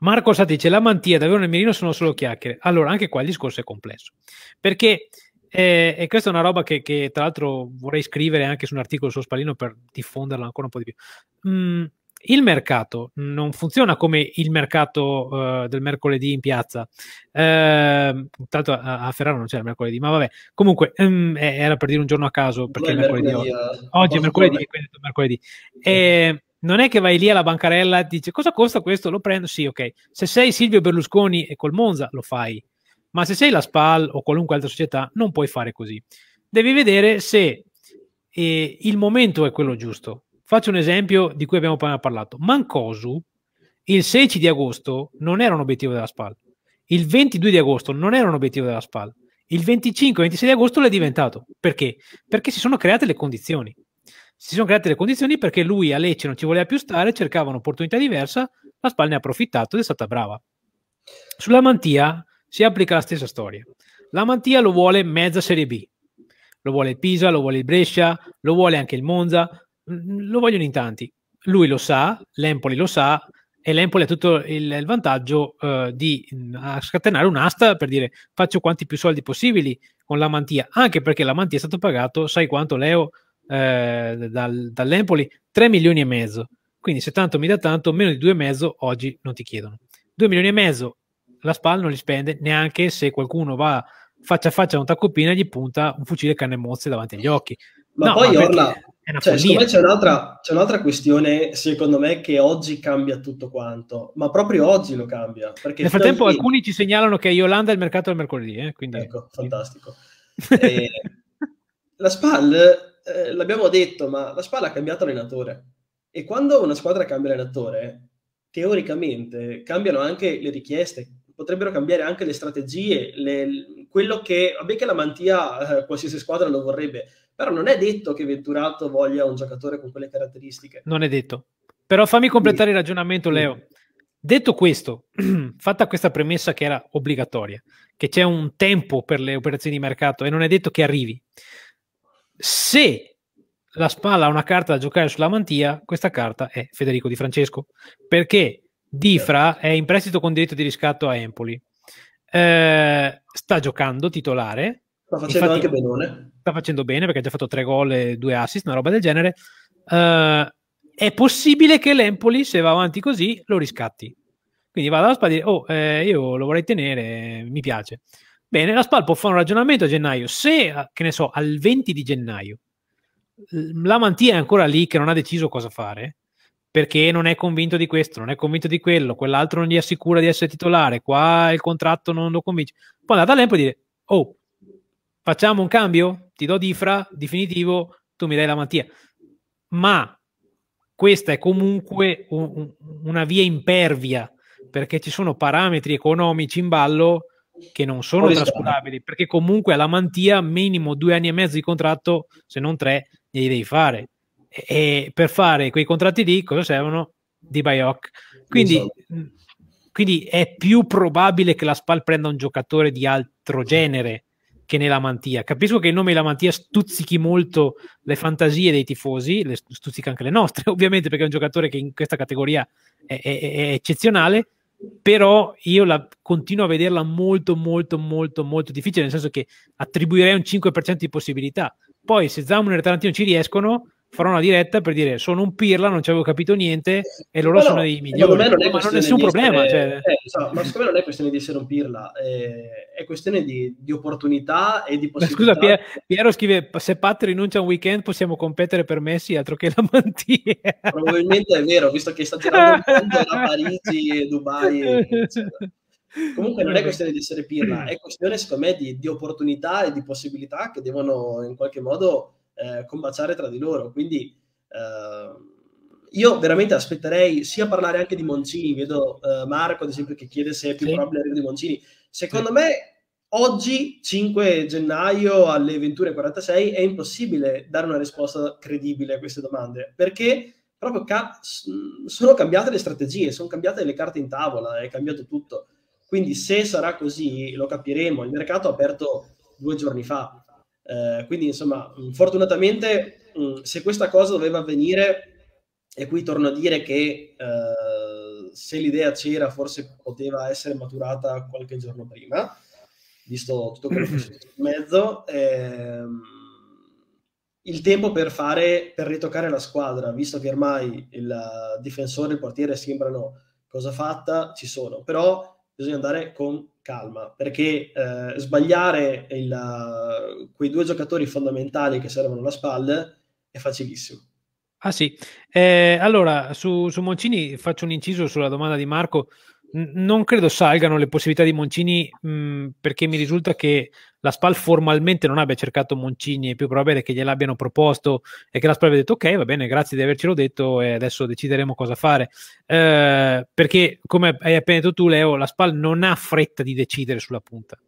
Marco Sati dice la mantia davvero nel mirino sono solo chiacchiere. Allora, anche qua il discorso è complesso. Perché, eh, e questa è una roba che, che tra l'altro vorrei scrivere anche su un articolo su Spallino per diffonderla ancora un po' di più. Mm, il mercato non funziona come il mercato uh, del mercoledì in piazza. Uh, tanto a, a Ferrara non c'era il mercoledì, ma vabbè. Comunque um, eh, era per dire un giorno a caso, perché è mercoledì oggi. Oggi è mercoledì, quindi è mercoledì. E, non è che vai lì alla bancarella e dici cosa costa questo, lo prendo, sì, ok. Se sei Silvio Berlusconi e col Monza lo fai, ma se sei la SPAL o qualunque altra società non puoi fare così. Devi vedere se eh, il momento è quello giusto. Faccio un esempio di cui abbiamo parlato. Mancosu, il sedici di agosto, non era un obiettivo della SPAL. Il ventidue di agosto non era un obiettivo della SPAL. Il venticinque ventisei di agosto l'è diventato. Perché? Perché si sono create le condizioni. Si sono create le condizioni perché lui a Lecce non ci voleva più stare, cercava un'opportunità diversa, la SPAL ne ha approfittato ed è stata brava. Sulla Mantia si applica la stessa storia. La Mantia lo vuole mezza Serie B. Lo vuole il Pisa, lo vuole il Brescia, lo vuole anche il Monza, lo vogliono in tanti, lui lo sa, l'Empoli lo sa, e l'Empoli ha tutto il, il vantaggio eh, di mh, scatenare un'asta per dire faccio quanti più soldi possibili con la Mantia, anche perché la Mantia è stato pagato, sai quanto, Leo, eh, dal, dall'Empoli? tre milioni e mezzo, quindi se tanto mi dà tanto, meno di due e mezzo oggi non ti chiedono. Due milioni e mezzo la SPAL non li spende, neanche se qualcuno va faccia a faccia a un Tacopina e gli punta un fucile canne mozze davanti agli occhi. Ma no, poi ma Orla, cioè, secondo me c'è un'altra, c'è un'altra questione, secondo me, che oggi cambia tutto quanto, ma proprio oggi lo cambia. Perché nel frattempo oggi... alcuni ci segnalano che in Olanda è il mercato del mercoledì. Eh, quindi... Ecco, fantastico. eh, la SPAL, eh, l'abbiamo detto, ma la SPAL ha cambiato allenatore. E quando una squadra cambia allenatore, teoricamente cambiano anche le richieste, potrebbero cambiare anche le strategie, le, quello che, vabbè che la Mantia, eh, qualsiasi squadra lo vorrebbe, però non è detto che Venturato voglia un giocatore con quelle caratteristiche. Non è detto. Però fammi completare il ragionamento, Leo. Detto questo, fatta questa premessa che era obbligatoria, che c'è un tempo per le operazioni di mercato e non è detto che arrivi. Se la SPAL ha una carta da giocare sulla Mantia, questa carta è Federico Di Francesco, perché Difra è in prestito con diritto di riscatto a Empoli. Eh, sta giocando titolare. Sta facendo Infatti, anche benone. Sta facendo bene perché ha già fatto tre gol e due assist, una roba del genere. Uh, è possibile che l'Empoli, se va avanti così, lo riscatti. Quindi va dalla SPAL e dice, oh, eh, io lo vorrei tenere, mi piace. Bene, la SPAL può fare un ragionamento a gennaio. Se, che ne so, al venti di gennaio la Mantia è ancora lì che non ha deciso cosa fare, perché non è convinto di questo, non è convinto di quello, quell'altro non gli assicura di essere titolare, qua il contratto non lo convince. Poi andate all'Empoli e dire, oh, facciamo un cambio? Ti do Difra, definitivo, tu mi dai la Mantia. Ma questa è comunque un, un, una via impervia, perché ci sono parametri economici in ballo che non sono Poi trascurabili, sarà. Perché comunque alla Mantia minimo due anni e mezzo di contratto, se non tre, li devi fare. E, e per fare quei contratti lì cosa servono? Di Baioc. Quindi, quindi è più probabile che la SPAL prenda un giocatore di altro genere che nella Mantia. Capisco che il nome della Mantia stuzzichi molto le fantasie dei tifosi, le stuzzica anche le nostre, ovviamente, perché è un giocatore che in questa categoria è, è, è eccezionale, però io la continuo a vederla molto, molto, molto, molto difficile, nel senso che attribuirei un cinque per cento di possibilità. Poi se Zamuner e Tarantino ci riescono, farò una diretta per dire sono un pirla, non ci avevo capito niente e loro no, sono dei migliori. Ma non è nessun problema. Essere, cioè. eh, so, ma secondo me non è questione di essere un pirla, eh, è questione di, di opportunità e di possibilità. Ma scusa, Pier, Piero scrive: se Pat rinuncia a un weekend possiamo competere per Messi, altro che la mantia. Probabilmente è vero, visto che sta girando il mondo da Parigi, Dubai eccetera. Comunque non è questione di essere pirla, è questione secondo me di, di opportunità e di possibilità che devono in qualche modo eh, combaciare tra di loro. Quindi eh, io veramente aspetterei sia parlare anche di Moncini. Vedo eh, Marco ad esempio che chiede se è più sì. probabile di Moncini. Secondo sì. me oggi cinque gennaio alle ventuno e quarantasei è impossibile dare una risposta credibile a queste domande, perché proprio ca sono cambiate le strategie, sono cambiate le carte in tavola, è cambiato tutto. Quindi se sarà così lo capiremo. Il mercato ha aperto due giorni fa. Eh, quindi insomma, fortunatamente mh, se questa cosa doveva avvenire, e qui torno a dire che eh, se l'idea c'era forse poteva essere maturata qualche giorno prima, visto tutto quello che c'è in mezzo, ehm, il tempo per fare, per ritoccare la squadra, visto che ormai il difensore e il portiere sembrano cosa fatta, ci sono, però bisogna andare con calma, perché eh, sbagliare il, quei due giocatori fondamentali che servono alla SPAL è facilissimo. Ah sì, eh, allora su, su Moncini faccio un inciso sulla domanda di Marco. N non credo salgano le possibilità di Moncini, mh, perché mi risulta che la SPAL formalmente non abbia cercato Moncini, è più probabile che gliel'abbiano proposto e che la SPAL abbia detto ok, va bene, grazie di avercelo detto e adesso decideremo cosa fare, eh, perché come hai appena detto tu Leo, la SPAL non ha fretta di decidere sulla punta,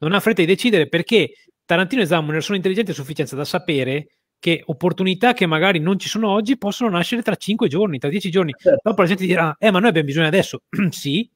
non ha fretta di decidere perché Tarantino e Zamuner sono intelligenti a sufficienza da sapere che opportunità che magari non ci sono oggi possono nascere tra cinque giorni, tra dieci giorni, certo. Dopo la gente dirà eh ma noi abbiamo bisogno adesso, sì,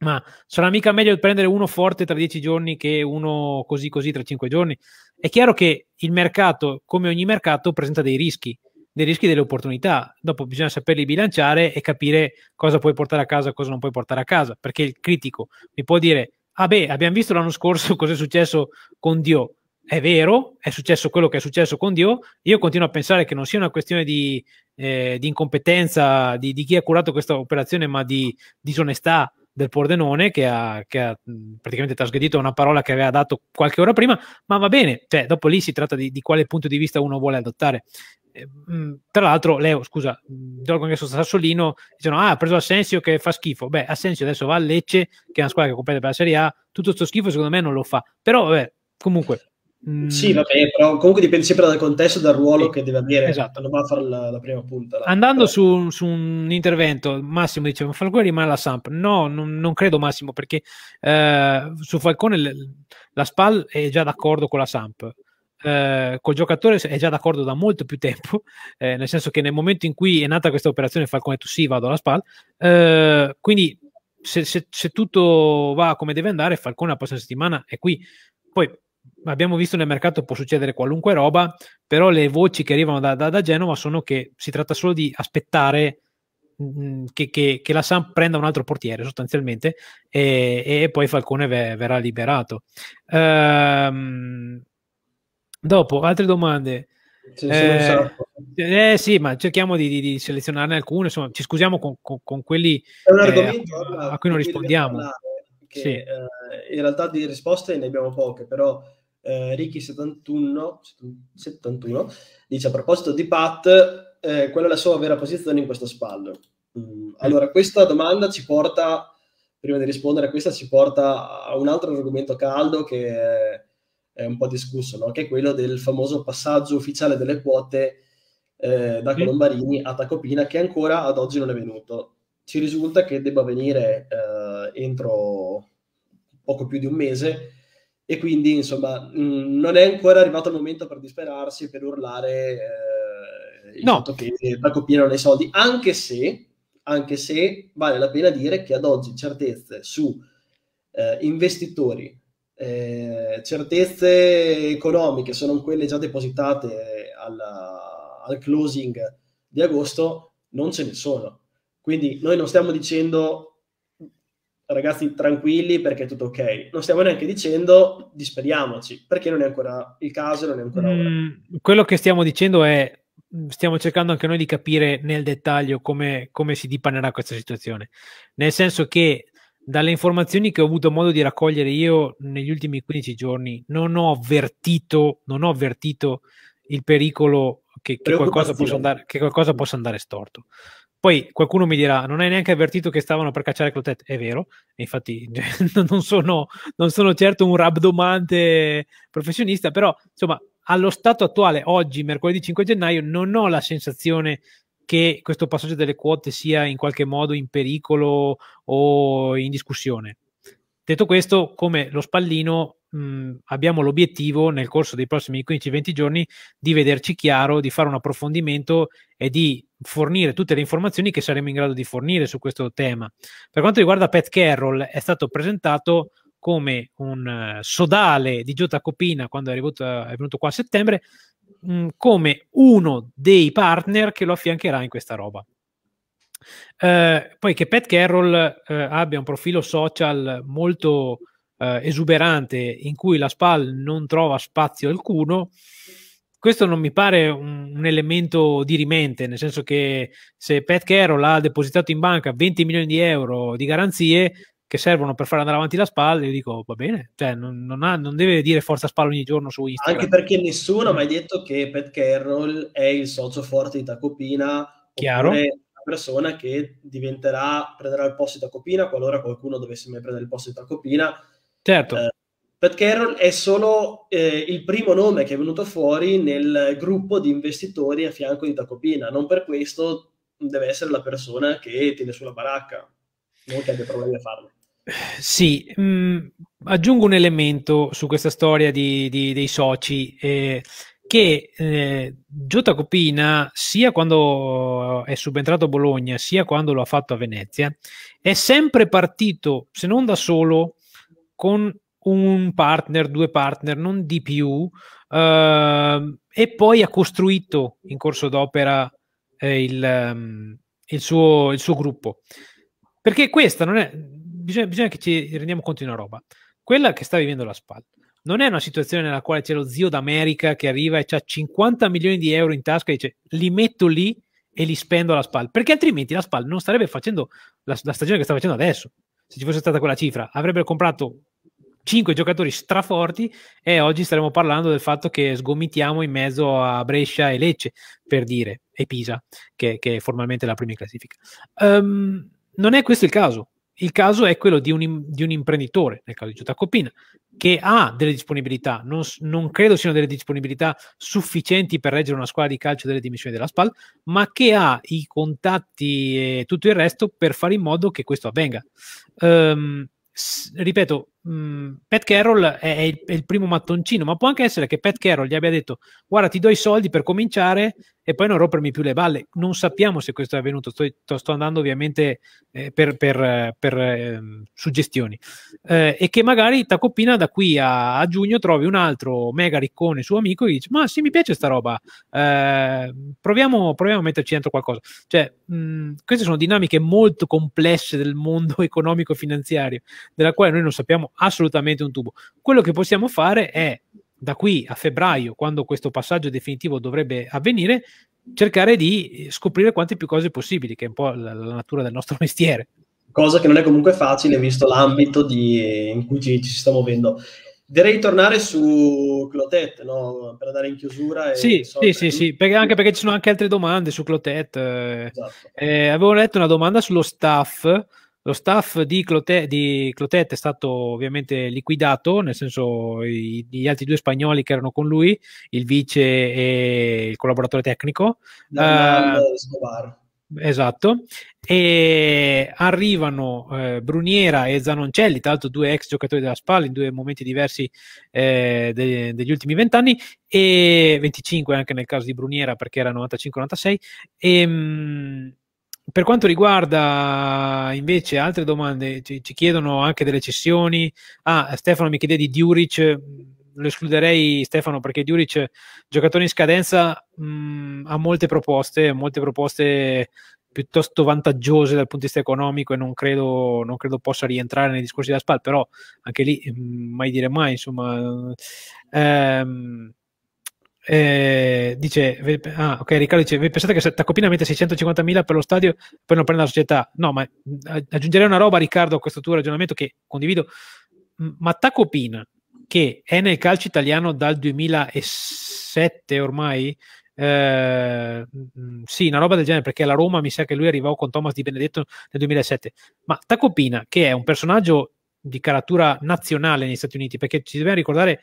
ma sarà mica meglio prendere uno forte tra dieci giorni che uno così così tra cinque giorni? È chiaro che il mercato, come ogni mercato, presenta dei rischi, dei rischi e delle opportunità, dopo bisogna saperli bilanciare e capire cosa puoi portare a casa e cosa non puoi portare a casa, perché il critico mi può dire ah beh, abbiamo visto l'anno scorso cosa è successo con Dio. È vero, è successo quello che è successo con Dio, io continuo a pensare che non sia una questione di, eh, di incompetenza di, di chi ha curato questa operazione, ma di disonestà del Pordenone che ha, che ha praticamente trasgredito una parola che aveva dato qualche ora prima, ma va bene, cioè dopo lì si tratta di, di quale punto di vista uno vuole adottare. Eh, mh, tra l'altro, Leo, scusa, gioco anche su Sassolino, dicono ah, ha preso Asensio che fa schifo, beh, Asensio adesso va a Lecce, che è una squadra che compete per la Serie A, tutto sto schifo secondo me non lo fa, però vabbè, comunque... Mm. Sì, vabbè, però comunque dipende sempre dal contesto e dal ruolo sì, che deve avere. Esatto. Non va a fare la, la prima punta. La Andando su, su un intervento, Massimo diceva: Falcone rimane la Samp. No, non, non credo, Massimo, perché eh, su Falcone le, la SPAL è già d'accordo con la Samp. Eh, col giocatore è già d'accordo da molto più tempo, eh, nel senso che nel momento in cui è nata questa operazione, Falcone tu sì, vado alla SPAL. Eh, quindi, se, se, se tutto va come deve andare, Falcone la prossima settimana è qui. Poi. Abbiamo visto nel mercato può succedere qualunque roba, però le voci che arrivano da, da, da Genova sono che si tratta solo di aspettare mh, che, che, che la Samp prenda un altro portiere sostanzialmente e, e poi Falcone ve, verrà liberato. Ehm, dopo, altre domande? Eh, eh sì, ma cerchiamo di, di, di selezionarne alcune, insomma ci scusiamo con, con, con quelli eh, a, a cui non rispondiamo. Che, sì. eh, in realtà di risposte ne abbiamo poche, però eh, Ricky settantuno dice a proposito di Pat eh, qual è la sua vera posizione in questo SPAL. Mm, allora questa domanda ci porta, prima di rispondere a questa, ci porta a un altro argomento caldo che è, è un po' discusso, no? Che è quello del famoso passaggio ufficiale delle quote eh, da Colombarini a Tacopina, che ancora ad oggi non è venuto. Ci risulta che debba venire eh, entro poco più di un mese e quindi insomma mh, non è ancora arrivato il momento per disperarsi, per urlare eh, il no. fatto che Tacopina non ha i soldi, anche se, anche se vale la pena dire che ad oggi certezze su eh, investitori, eh, certezze economiche, sono quelle già depositate alla, al closing di agosto, non ce ne sono. Quindi noi non stiamo dicendo ragazzi tranquilli perché è tutto ok, non stiamo neanche dicendo disperiamoci, perché non è ancora il caso, non è ancora ora. Mm, quello che stiamo dicendo è, stiamo cercando anche noi di capire nel dettaglio come, come si dipanerà questa situazione, nel senso che dalle informazioni che ho avuto modo di raccogliere io negli ultimi quindici giorni non ho avvertito, non ho avvertito il pericolo che, che, qualcosa possa andare, che qualcosa possa andare storto. Poi qualcuno mi dirà, non hai neanche avvertito che stavano per cacciare Clotet, è vero, e infatti non sono, non sono certo un rabdomante professionista, però insomma allo stato attuale, oggi, mercoledì cinque gennaio, non ho la sensazione che questo passaggio delle quote sia in qualche modo in pericolo o in discussione. Detto questo, come lo Spallino, mh, abbiamo l'obiettivo nel corso dei prossimi quindici venti giorni di vederci chiaro, di fare un approfondimento e di fornire tutte le informazioni che saremo in grado di fornire su questo tema. Per quanto riguarda Pat Carroll, è stato presentato come un sodale di Gio Tacopina quando è, arrivato, è venuto qua a settembre, mh, come uno dei partner che lo affiancherà in questa roba. Eh, poi che Pat Carroll eh, abbia un profilo social molto eh, esuberante in cui la SPAL non trova spazio alcuno, questo non mi pare un, un elemento dirimente, nel senso che se Pat Carroll ha depositato in banca venti milioni di euro di garanzie che servono per far andare avanti la SPAL, io dico va bene, cioè, non, non, ha, non deve dire forza SPAL ogni giorno su Instagram. Anche perché nessuno ha mai detto che Pat Carroll è il socio forte di Tacopina, chiaro, oppure una persona che diventerà, prenderà il posto di Tacopina qualora qualcuno dovesse mai prendere il posto di Tacopina. Certo. Eh, Pat Carroll è solo eh, il primo nome che è venuto fuori nel gruppo di investitori a fianco di Tacopina, non per questo deve essere la persona che tiene sulla baracca, non che abbia problemi a farlo. Sì, mh, aggiungo un elemento su questa storia di, di, dei soci, eh, che eh, Gio Tacopina, sia quando è subentrato a Bologna, sia quando lo ha fatto a Venezia, è sempre partito, se non da solo, con un partner, due partner, non di più, eh, e poi ha costruito in corso d'opera eh, il, il, suo, il suo gruppo. Perché questa non è... Bisogna, bisogna che ci rendiamo conto di una roba. Quella che sta vivendo la SPAL non è una situazione nella quale c'è lo zio d'America che arriva e ha cinquanta milioni di euro in tasca e dice li metto lì e li spendo alla SPAL, perché altrimenti la SPAL non starebbe facendo la, la stagione che sta facendo adesso. Se ci fosse stata quella cifra avrebbero comprato cinque giocatori straforti e oggi staremmo parlando del fatto che sgomitiamo in mezzo a Brescia e Lecce, per dire, e Pisa che, che è formalmente la prima in classifica. Um, non è questo il caso. Il caso è quello di un, di un imprenditore, nel caso di Gio Tacopina, che ha delle disponibilità, non, non credo siano delle disponibilità sufficienti per reggere una squadra di calcio delle dimensioni della SPAL, ma che ha i contatti e tutto il resto per fare in modo che questo avvenga. Um, ripeto, um, Pat Carroll è, è, il, è il primo mattoncino, ma può anche essere che Pat Carroll gli abbia detto guarda ti do i soldi per cominciare e poi non rompermi più le balle. Non sappiamo se questo è avvenuto, sto, sto andando ovviamente eh, per, per, per eh, suggestioni, eh, e che magari Tacopina da qui a, a giugno trovi un altro mega riccone suo amico e dice ma sì, mi piace sta roba, eh, proviamo, proviamo a metterci dentro qualcosa. Cioè mh, queste sono dinamiche molto complesse del mondo economico finanziario della quale noi non sappiamo assolutamente un tubo. Quello che possiamo fare è, da qui a febbraio, quando questo passaggio definitivo dovrebbe avvenire, cercare di scoprire quante più cose possibili, che è un po' la, la natura del nostro mestiere. Cosa che non è comunque facile, visto l'ambito in cui ci, ci si sta muovendo. Direi tornare su Clotet, no? Per andare in chiusura. E sì, sì, sì, sì. Perché, anche perché ci sono anche altre domande su Clotet. Esatto. Eh, avevo letto una domanda sullo staff. Lo staff di Clotet, di Clotet è stato ovviamente liquidato, nel senso i, gli altri due spagnoli che erano con lui, il vice e il collaboratore tecnico. Da uh, esatto. E arrivano eh, Bruniera e Zanoncelli, tra l'altro due ex giocatori della SPAL in due momenti diversi eh, de, degli ultimi vent'anni, e venticinque anche nel caso di Bruniera perché era novantacinque novantasei. E... Mh, per quanto riguarda invece altre domande, ci, ci chiedono anche delle cessioni. Ah, Stefano mi chiede di Duric, lo escluderei Stefano perché Duric, giocatore in scadenza, mh, ha molte proposte, molte proposte piuttosto vantaggiose dal punto di vista economico, e non credo, non credo possa rientrare nei discorsi della SPAL, però anche lì mai dire mai, insomma. Ehm, eh, dice, ah, ok, Riccardo dice, pensate che se Tacopina mette seicentocinquantamila per lo stadio poi non prende la società? No, ma aggiungerei una roba, Riccardo, a questo tuo ragionamento che condivido, ma Tacopina, che è nel calcio italiano dal duemilasette ormai, eh, sì, una roba del genere, perché alla Roma mi sa che lui arrivò con Thomas Di Benedetto nel duemilasette, ma Tacopina, che è un personaggio di caratura nazionale negli Stati Uniti, perché ci dobbiamo ricordare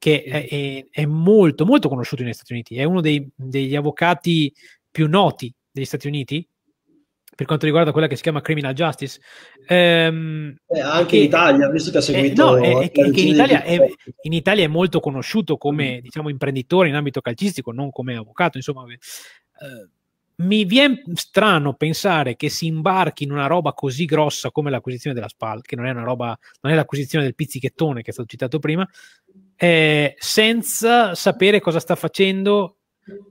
che è, è, è molto molto conosciuto negli Stati Uniti, è uno dei, degli avvocati più noti degli Stati Uniti per quanto riguarda quella che si chiama criminal justice, ehm, eh, anche che, in Italia, visto che ha seguito, eh, no, è, che in, Italia è, in Italia è molto conosciuto come, mm. diciamo, imprenditore in ambito calcistico, non come avvocato, insomma. Eh, mi viene strano pensare che si imbarchi in una roba così grossa come l'acquisizione della SPAL, che non è una roba, non è l'acquisizione del pizzichettone che è stato citato prima, eh, senza sapere cosa sta facendo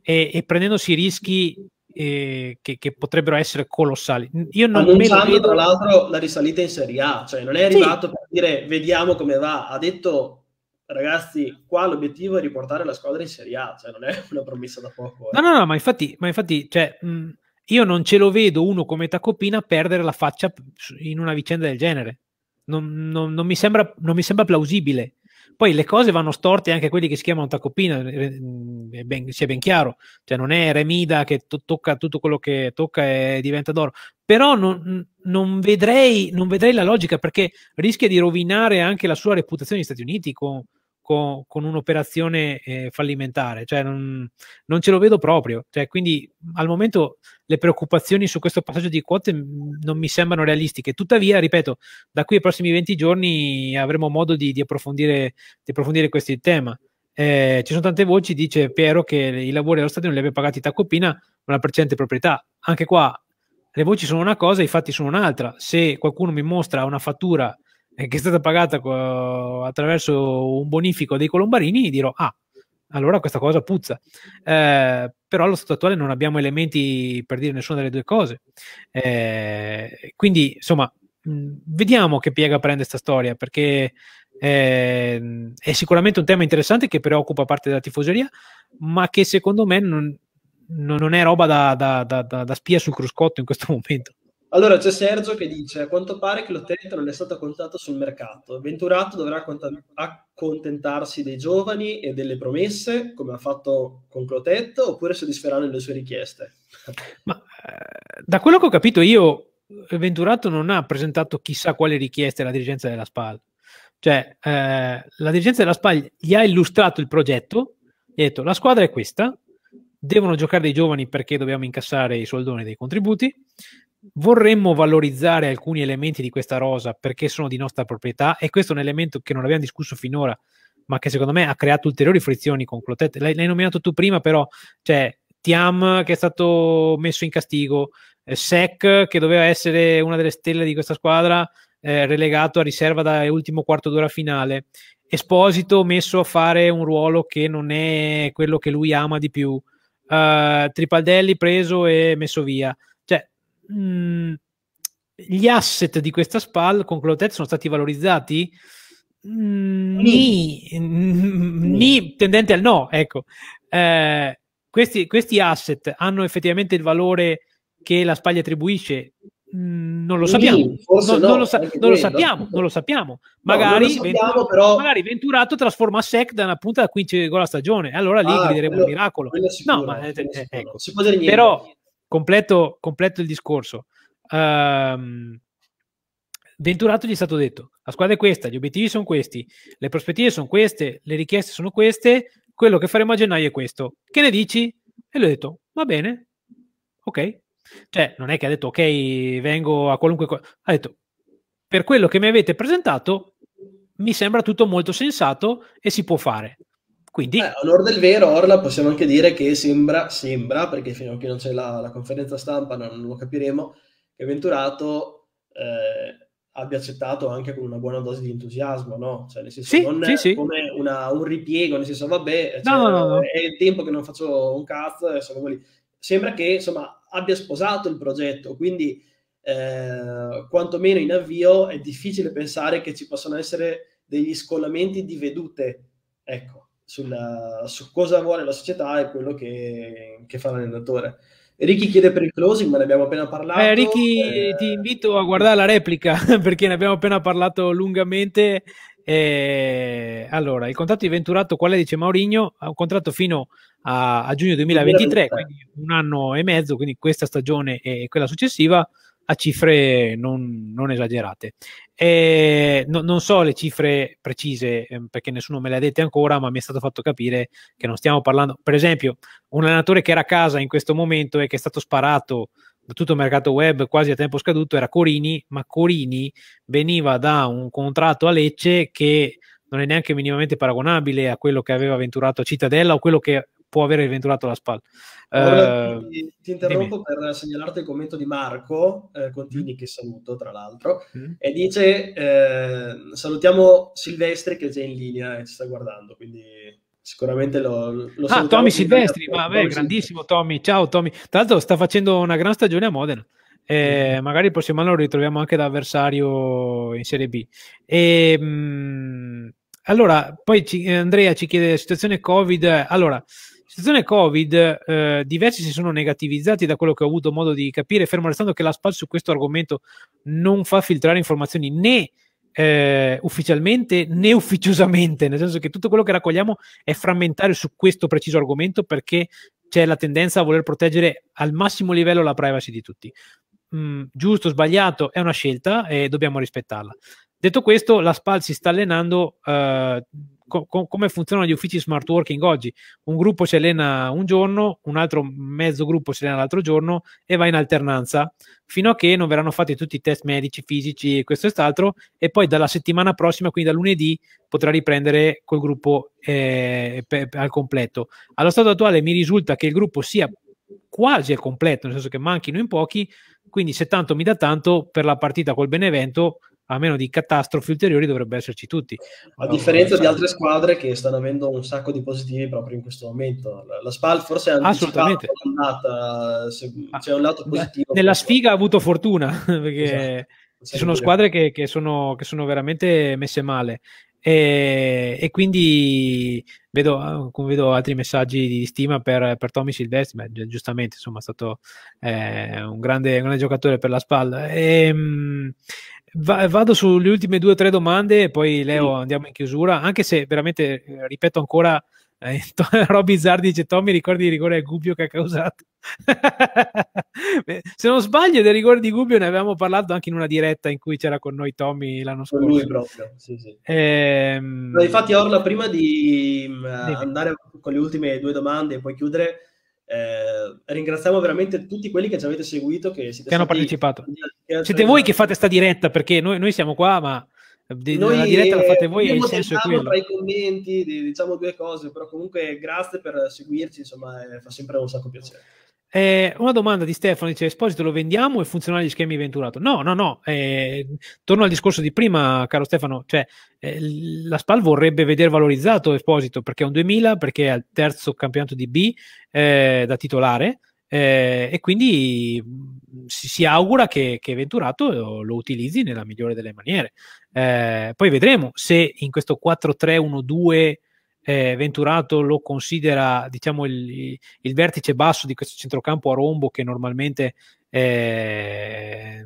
e, e prendendosi rischi Che, che potrebbero essere colossali. Io non vedo, tra l'altro, la risalita in Serie A, cioè non è arrivato sì. per dire vediamo come va, ha detto ragazzi qua l'obiettivo è riportare la squadra in Serie A, cioè non è una promessa da poco, eh. no no no ma infatti, ma infatti cioè, mh, io non ce lo vedo uno come Tacopina perdere la faccia in una vicenda del genere, non, non, non, mi, sembra, non mi sembra plausibile. Poi le cose vanno storte anche a quelli che si chiamano Tacopina, è ben, sia ben chiaro, cioè non è Remida che to tocca tutto quello che tocca e diventa d'oro, però non, non, vedrei, non vedrei la logica, perché rischia di rovinare anche la sua reputazione negli Stati Uniti con, con, con un'operazione eh, fallimentare, cioè non, non ce lo vedo proprio, cioè, quindi al momento le preoccupazioni su questo passaggio di quote non mi sembrano realistiche. Tuttavia, ripeto, da qui ai prossimi venti giorni avremo modo di, di approfondire, di approfondire questo tema. Eh, ci sono tante voci, dice Piero, che i lavori dello stadio non li abbia pagati Tacopina, una percentuale proprietà. Anche qua le voci sono una cosa, i fatti sono un'altra. Se qualcuno mi mostra una fattura che è stata pagata attraverso un bonifico dei Colombarini, dirò, ah, allora questa cosa puzza, eh, però allo stato attuale non abbiamo elementi per dire nessuna delle due cose, eh, quindi insomma mh, vediamo che piega prende questa storia, perché eh, è sicuramente un tema interessante che preoccupa parte della tifoseria, ma che secondo me non, non è roba da, da, da, da, da spia sul cruscotto in questo momento. Allora c'è Sergio che dice, a quanto pare che Clotet non è stato contato sul mercato, Venturato dovrà accontentarsi dei giovani e delle promesse come ha fatto con Clotet, oppure soddisferanno le sue richieste? Ma da quello che ho capito io, Venturato non ha presentato chissà quali richieste alla dirigenza della SPAL, cioè eh, la dirigenza della SPAL gli ha illustrato il progetto, gli ha detto la squadra è questa, devono giocare dei giovani perché dobbiamo incassare i soldoni dei contributi, vorremmo valorizzare alcuni elementi di questa rosa perché sono di nostra proprietà, e questo è un elemento che non abbiamo discusso finora ma che secondo me ha creato ulteriori frizioni con Clotet. L'hai nominato tu prima, però cioè Tiam che è stato messo in castigo, eh, S E C che doveva essere una delle stelle di questa squadra, eh, relegato a riserva dall'ultimo quarto d'ora finale, Esposito messo a fare un ruolo che non è quello che lui ama di più, eh, Tripaldelli preso e messo via. Mm, gli asset di questa SPAL con Clotet sono stati valorizzati mm, ni, mm, ni tendente al no, ecco, eh, questi, questi asset hanno effettivamente il valore che la SPAL gli attribuisce? Mm, non lo sappiamo, non, no, non, lo, sa non lo sappiamo, non lo sappiamo, magari, no, lo sappiamo, Venturato, però... magari Venturato trasforma S E C da una punta da quindici gol a stagione, allora lì ah, grideremo un miracolo, sicuro, no, ma, eh, eh, ecco. Però Completo, completo il discorso. Um, Venturato gli è stato detto la squadra è questa, gli obiettivi sono questi, le prospettive sono queste, le richieste sono queste, quello che faremo a gennaio è questo, che ne dici? E lui ha detto va bene, ok, cioè non è che ha detto ok vengo a qualunque cosa, ha detto per quello che mi avete presentato mi sembra tutto molto sensato e si può fare. Quindi... Eh, onor del vero, Orla, possiamo anche dire che sembra, sembra, perché fino a che non c'è la, la conferenza stampa non lo capiremo, che Venturato eh, abbia accettato anche con una buona dose di entusiasmo, no? Cioè, nel senso, sì, non sì, sì. come una, un ripiego, nel senso, vabbè, cioè, no, no, no. è il tempo che non faccio un cazzo, e sono lì. Sembra che, insomma, abbia sposato il progetto, quindi eh, quantomeno in avvio è difficile pensare che ci possano essere degli scollamenti di vedute, ecco, sulla, su cosa vuole la società e quello che, che fa l'allenatore. Ricky chiede per il closing, ma ne abbiamo appena parlato. Eh, Ricky, eh... ti invito a guardare la replica, perché ne abbiamo appena parlato lungamente. Eh, allora, il contratto di Venturato, qual è? Dice Maurigno, ha un contratto fino a, a giugno duemilaventitré, duemilaventitré, quindi un anno e mezzo, quindi questa stagione e quella successiva, a cifre non, non esagerate. Eh, no, non so le cifre precise, eh, perché nessuno me le ha dette ancora, ma mi è stato fatto capire che non stiamo parlando, per esempio, un allenatore che era a casa in questo momento e che è stato sparato da tutto il mercato web quasi a tempo scaduto era Corini, ma Corini veniva da un contratto a Lecce che non è neanche minimamente paragonabile a quello che aveva Venturato a Cittadella o quello che può avere Venturato la SPAL. Allora, uh, ti, ti interrompo dimmi. Per segnalarti il commento di Marco eh, Contini, che saluto tra l'altro, mm. e dice eh, salutiamo Silvestri che è già in linea e ci sta guardando, quindi sicuramente lo, lo ah, Tommy Silvestri, ma beh, grandissimo Tommy, ciao Tommy, tra l'altro sta facendo una gran stagione a Modena, eh, mm. magari il prossimo anno lo ritroviamo anche da avversario in Serie B. E, mh, allora, poi ci, Andrea ci chiede la situazione Covid. Allora, situazione Covid, eh, diversi si sono negativizzati da quello che ho avuto modo di capire, fermo restando che la SPAL su questo argomento non fa filtrare informazioni né eh, ufficialmente né ufficiosamente, nel senso che tutto quello che raccogliamo è frammentario su questo preciso argomento, perché c'è la tendenza a voler proteggere al massimo livello la privacy di tutti. Mm, giusto o sbagliato è una scelta e dobbiamo rispettarla. Detto questo, la SPAL si sta allenando. Eh, Co come funzionano gli uffici smart working oggi? Un gruppo si allena un giorno, un altro mezzo gruppo si allena l'altro giorno e va in alternanza fino a che non verranno fatti tutti i test medici, fisici, questo e quest'altro, e poi dalla settimana prossima, quindi da lunedì, potrà riprendere col gruppo eh, al completo. Allo stato attuale mi risulta che il gruppo sia quasi al completo, nel senso che manchino in pochi, quindi se tanto mi dà tanto per la partita col Benevento, a meno di catastrofi ulteriori, dovrebbe esserci tutti. A differenza di altre squadre che stanno avendo un sacco di positivi proprio in questo momento. La SPAL forse è assolutamente andata, se c'è un lato positivo. Nella sfiga ha avuto fortuna, perché esatto. Ci sono squadre che, che, sono, che sono veramente messe male. E, e quindi vedo, vedo altri messaggi di stima per, per Tommy Silvestri, beh, giustamente, insomma, è stato eh, un, grande, un grande giocatore per la SPAL. E, mh, vado sulle ultime due o tre domande e poi Leo andiamo in chiusura, anche se veramente ripeto ancora eh, Robby Zardi dice: Tommy, ricordi il rigore a Gubbio che ha causato? Se non sbaglio del rigore di Gubbio ne avevamo parlato anche in una diretta in cui c'era con noi Tommy l'anno scorso, lui proprio, sì, sì. Ehm... No, infatti Orla, prima di uh, andare con le ultime due domande e poi chiudere, Eh, ringraziamo veramente tutti quelli che ci avete seguito, che, siete che hanno partecipato, che siete voi che fate sta diretta, perché noi, noi siamo qua, ma di, noi, la diretta la fate voi e il senso è quello. Tra i commenti diciamo due cose, però comunque grazie per seguirci, insomma eh, fa sempre un sacco piacere. Eh, una domanda di Stefano dice: Esposito lo vendiamo e funzionano gli schemi Venturato? No, no, no, eh, torno al discorso di prima, caro Stefano, cioè eh, la SPAL vorrebbe vedere valorizzato Esposito, perché è un duemila, perché è al terzo campionato di B eh, da titolare, eh, e quindi si, si augura che, che Venturato lo, lo utilizzi nella migliore delle maniere. Eh, poi vedremo se in questo quattro tre uno due Eh, Venturato lo considera, diciamo, il, il vertice basso di questo centrocampo a rombo che normalmente eh,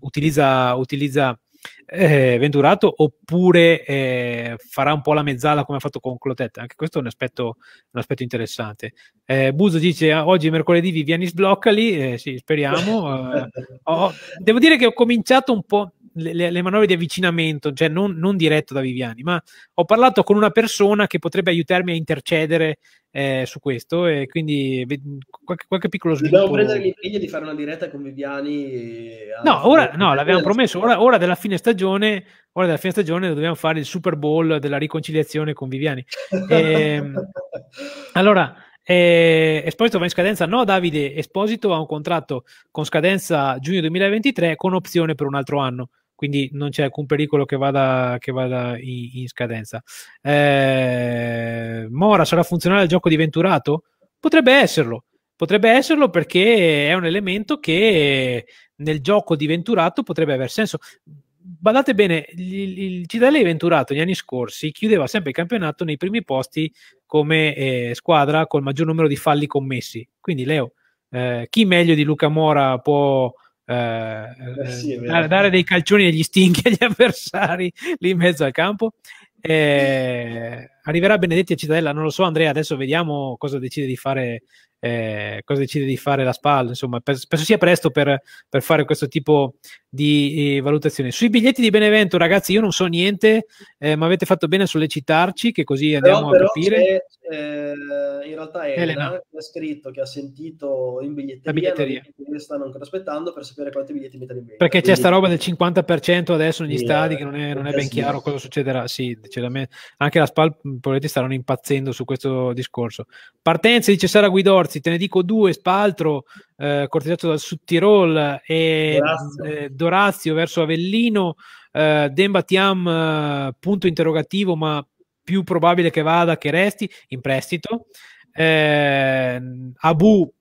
utilizza, utilizza eh, Venturato, oppure eh, farà un po' la mezzala come ha fatto con Clotet. Anche questo è un aspetto, un aspetto interessante. eh, Buzo dice: oggi mercoledì Viviani sbloccali. Eh, sì, speriamo. eh, ho, devo dire che ho cominciato un po' Le, le manovre di avvicinamento, cioè non, non diretto da Viviani, ma ho parlato con una persona che potrebbe aiutarmi a intercedere eh, su questo, e quindi qualche, qualche piccolo sviluppo. Dobbiamo prendere l'impegno di fare una diretta con Viviani. No, ora no, l'avevamo promesso, ora, ora della fine stagione ora della fine stagione dobbiamo fare il Super Bowl della riconciliazione con Viviani. E, allora, Eh, Esposito va in scadenza? No, Davide, Esposito ha un contratto con scadenza giugno duemilaventitré con opzione per un altro anno, quindi non c'è alcun pericolo che vada, che vada in, in scadenza. eh, Mora sarà funzionale al gioco di Venturato? Potrebbe esserlo, Potrebbe esserlo perché è un elemento che nel gioco di Venturato potrebbe aver senso. Badate bene, il, il Cittadella di Venturato negli anni scorsi chiudeva sempre il campionato nei primi posti come eh, squadra col maggior numero di falli commessi. Quindi Leo, eh, chi meglio di Luca Mora può eh, eh, sì, dare, dare dei calcioni agli stinchi agli avversari lì in mezzo al campo? Eh, arriverà Benedetti a Cittadella, non lo so Andrea, adesso vediamo cosa decide di fare eh, cosa decide di fare la SPAL, insomma penso sia presto per, per fare questo tipo di eh, valutazione. Sui biglietti di Benevento ragazzi io non so niente, eh, ma avete fatto bene a sollecitarci che così andiamo però, però a capire. Eh, in realtà Elena, Elena ha scritto che ha sentito in biglietteria, biglietteria. Non, stanno ancora aspettando per sapere quanti biglietti mettere in vendita, perché c'è sta roba del cinquanta per cento adesso negli sì, stadi che non è, non è ben chiaro cosa succederà. Sì, anche la SPAL probabilmente staranno impazzendo su questo discorso. Partenze dice Sara Guidorzi, te ne dico due, Spaltro eh, corteggiato dal Sud Tirol e Dorazio, eh, Dorazio verso Avellino, eh, Demba Tiam eh, punto interrogativo ma più probabile che vada che resti in prestito, eh, Abu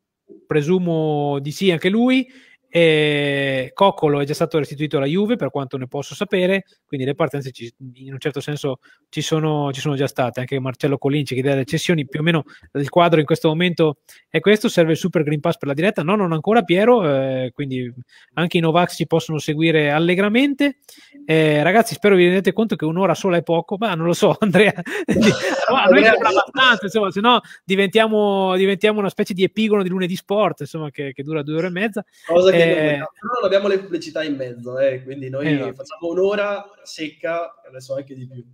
presumo di sì anche lui, e Coccolo è già stato restituito alla Juve per quanto ne posso sapere, quindi le partenze ci, in un certo senso ci sono, ci sono già state. Anche Marcello Colinci che dà le cessioni, più o meno il quadro in questo momento è questo. Serve il Super Green Pass per la diretta? No, non ancora Piero, eh, quindi anche i Novax ci possono seguire allegramente, eh, ragazzi spero vi rendete conto che un'ora sola è poco, ma non lo so Andrea ma noi sembra abbastanza, insomma, se no diventiamo, diventiamo una specie di epigono di Lunedì Sport, insomma, che, che dura due ore e mezza. Cosa che Eh, non abbiamo le pubblicità in mezzo, eh, quindi noi eh, facciamo un'ora secca, adesso anche di più.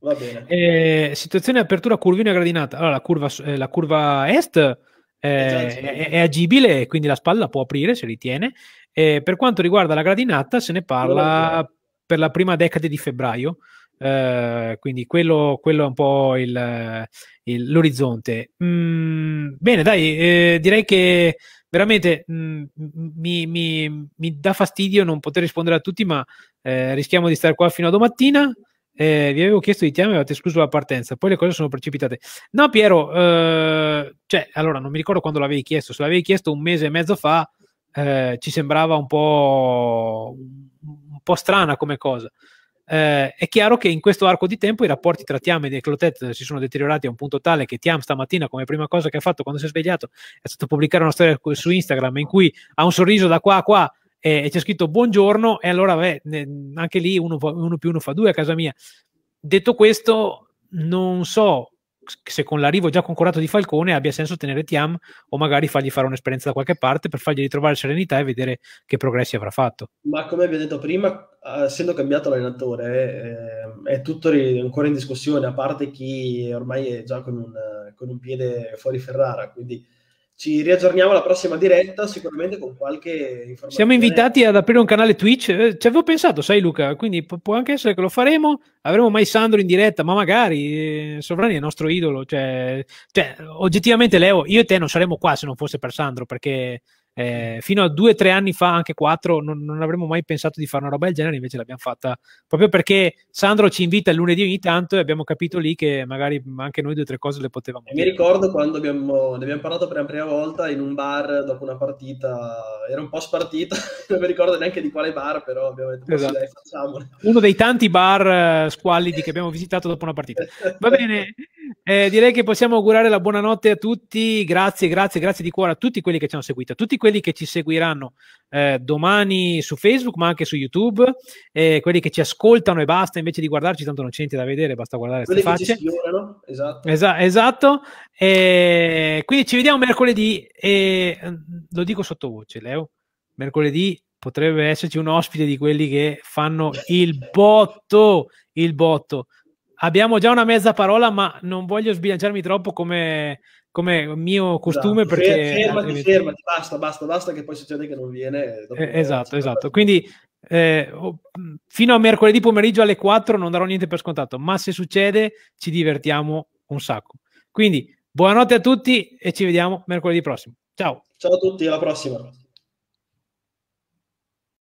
Va bene. Eh, situazione di apertura curvino e gradinata. Allora la curva, eh, la curva est eh, è, è agibile, quindi la SPAL può aprire se ritiene. Eh, per quanto riguarda la gradinata se ne parla per la prima decade di febbraio. Uh, quindi quello, quello è un po' l'orizzonte. Mm, bene dai, eh, direi che veramente mm, mi, mi, mi dà fastidio non poter rispondere a tutti, ma eh, rischiamo di stare qua fino a domattina. Eh, vi avevo chiesto di Tiam, avevate escluso la partenza, poi le cose sono precipitate. No Piero, eh, cioè, allora non mi ricordo quando l'avevi chiesto, se l'avevi chiesto un mese e mezzo fa eh, ci sembrava un po', un po' strana come cosa. Eh, è chiaro che in questo arco di tempo i rapporti tra Tiam e Clotet si sono deteriorati a un punto tale che Tiam stamattina, come prima cosa che ha fatto quando si è svegliato, è stato pubblicare una storia su Instagram in cui ha un sorriso da qua a qua eh, e c'è scritto buongiorno, e allora beh, anche lì uno, uno più uno fa due a casa mia. Detto questo, non so se con l'arrivo già concordato di Falcone abbia senso tenere Tiam o magari fargli fare un'esperienza da qualche parte per fargli ritrovare serenità e vedere che progressi avrà fatto. Ma come vi ho detto prima, essendo cambiato l'allenatore, eh, è tutto ancora in discussione, a parte chi ormai è già con un, con un piede fuori Ferrara, quindi ci riaggiorniamo alla prossima diretta sicuramente con qualche informazione. Siamo invitati ad aprire un canale Twitch, eh, ci avevo pensato, sai Luca, quindi può anche essere che lo faremo, avremo mai Sandro in diretta, ma magari eh, Sovrani è il nostro idolo, cioè, cioè oggettivamente Leo, io e te non saremmo qua se non fosse per Sandro, perché Eh, fino a due tre anni fa, anche quattro, non, non avremmo mai pensato di fare una roba del genere, invece l'abbiamo fatta proprio perché Sandro ci invita il lunedì ogni tanto e abbiamo capito lì che magari anche noi due o tre cose le potevamo e dire. Mi ricordo quando abbiamo, ne abbiamo parlato per la prima volta in un bar dopo una partita, era un po' spartita non mi ricordo neanche di quale bar, però abbiamo detto esatto. Dai, uno dei tanti bar uh, squallidi che abbiamo visitato dopo una partita. Va bene, eh, direi che possiamo augurare la buonanotte a tutti, grazie grazie grazie di cuore a tutti quelli che ci hanno seguito, a tutti quelli che ci seguiranno eh, domani su Facebook ma anche su YouTube, eh, quelli che ci ascoltano e basta invece di guardarci, tanto non c'è niente da vedere, basta guardare queste facce, esatto, Esa esatto. E quindi ci vediamo mercoledì e lo dico sottovoce Leo, mercoledì potrebbe esserci un ospite di quelli che fanno il botto, il botto abbiamo già una mezza parola ma non voglio sbilanciarmi troppo come come mio costume, esatto. Perché fermati, altrimenti... fermati, basta, basta, basta che poi succede che non viene. Eh, esatto, esatto. Quindi eh, fino a mercoledì pomeriggio alle quattro non darò niente per scontato, ma se succede ci divertiamo un sacco. Quindi buonanotte a tutti e ci vediamo mercoledì prossimo. Ciao. Ciao a tutti, alla prossima.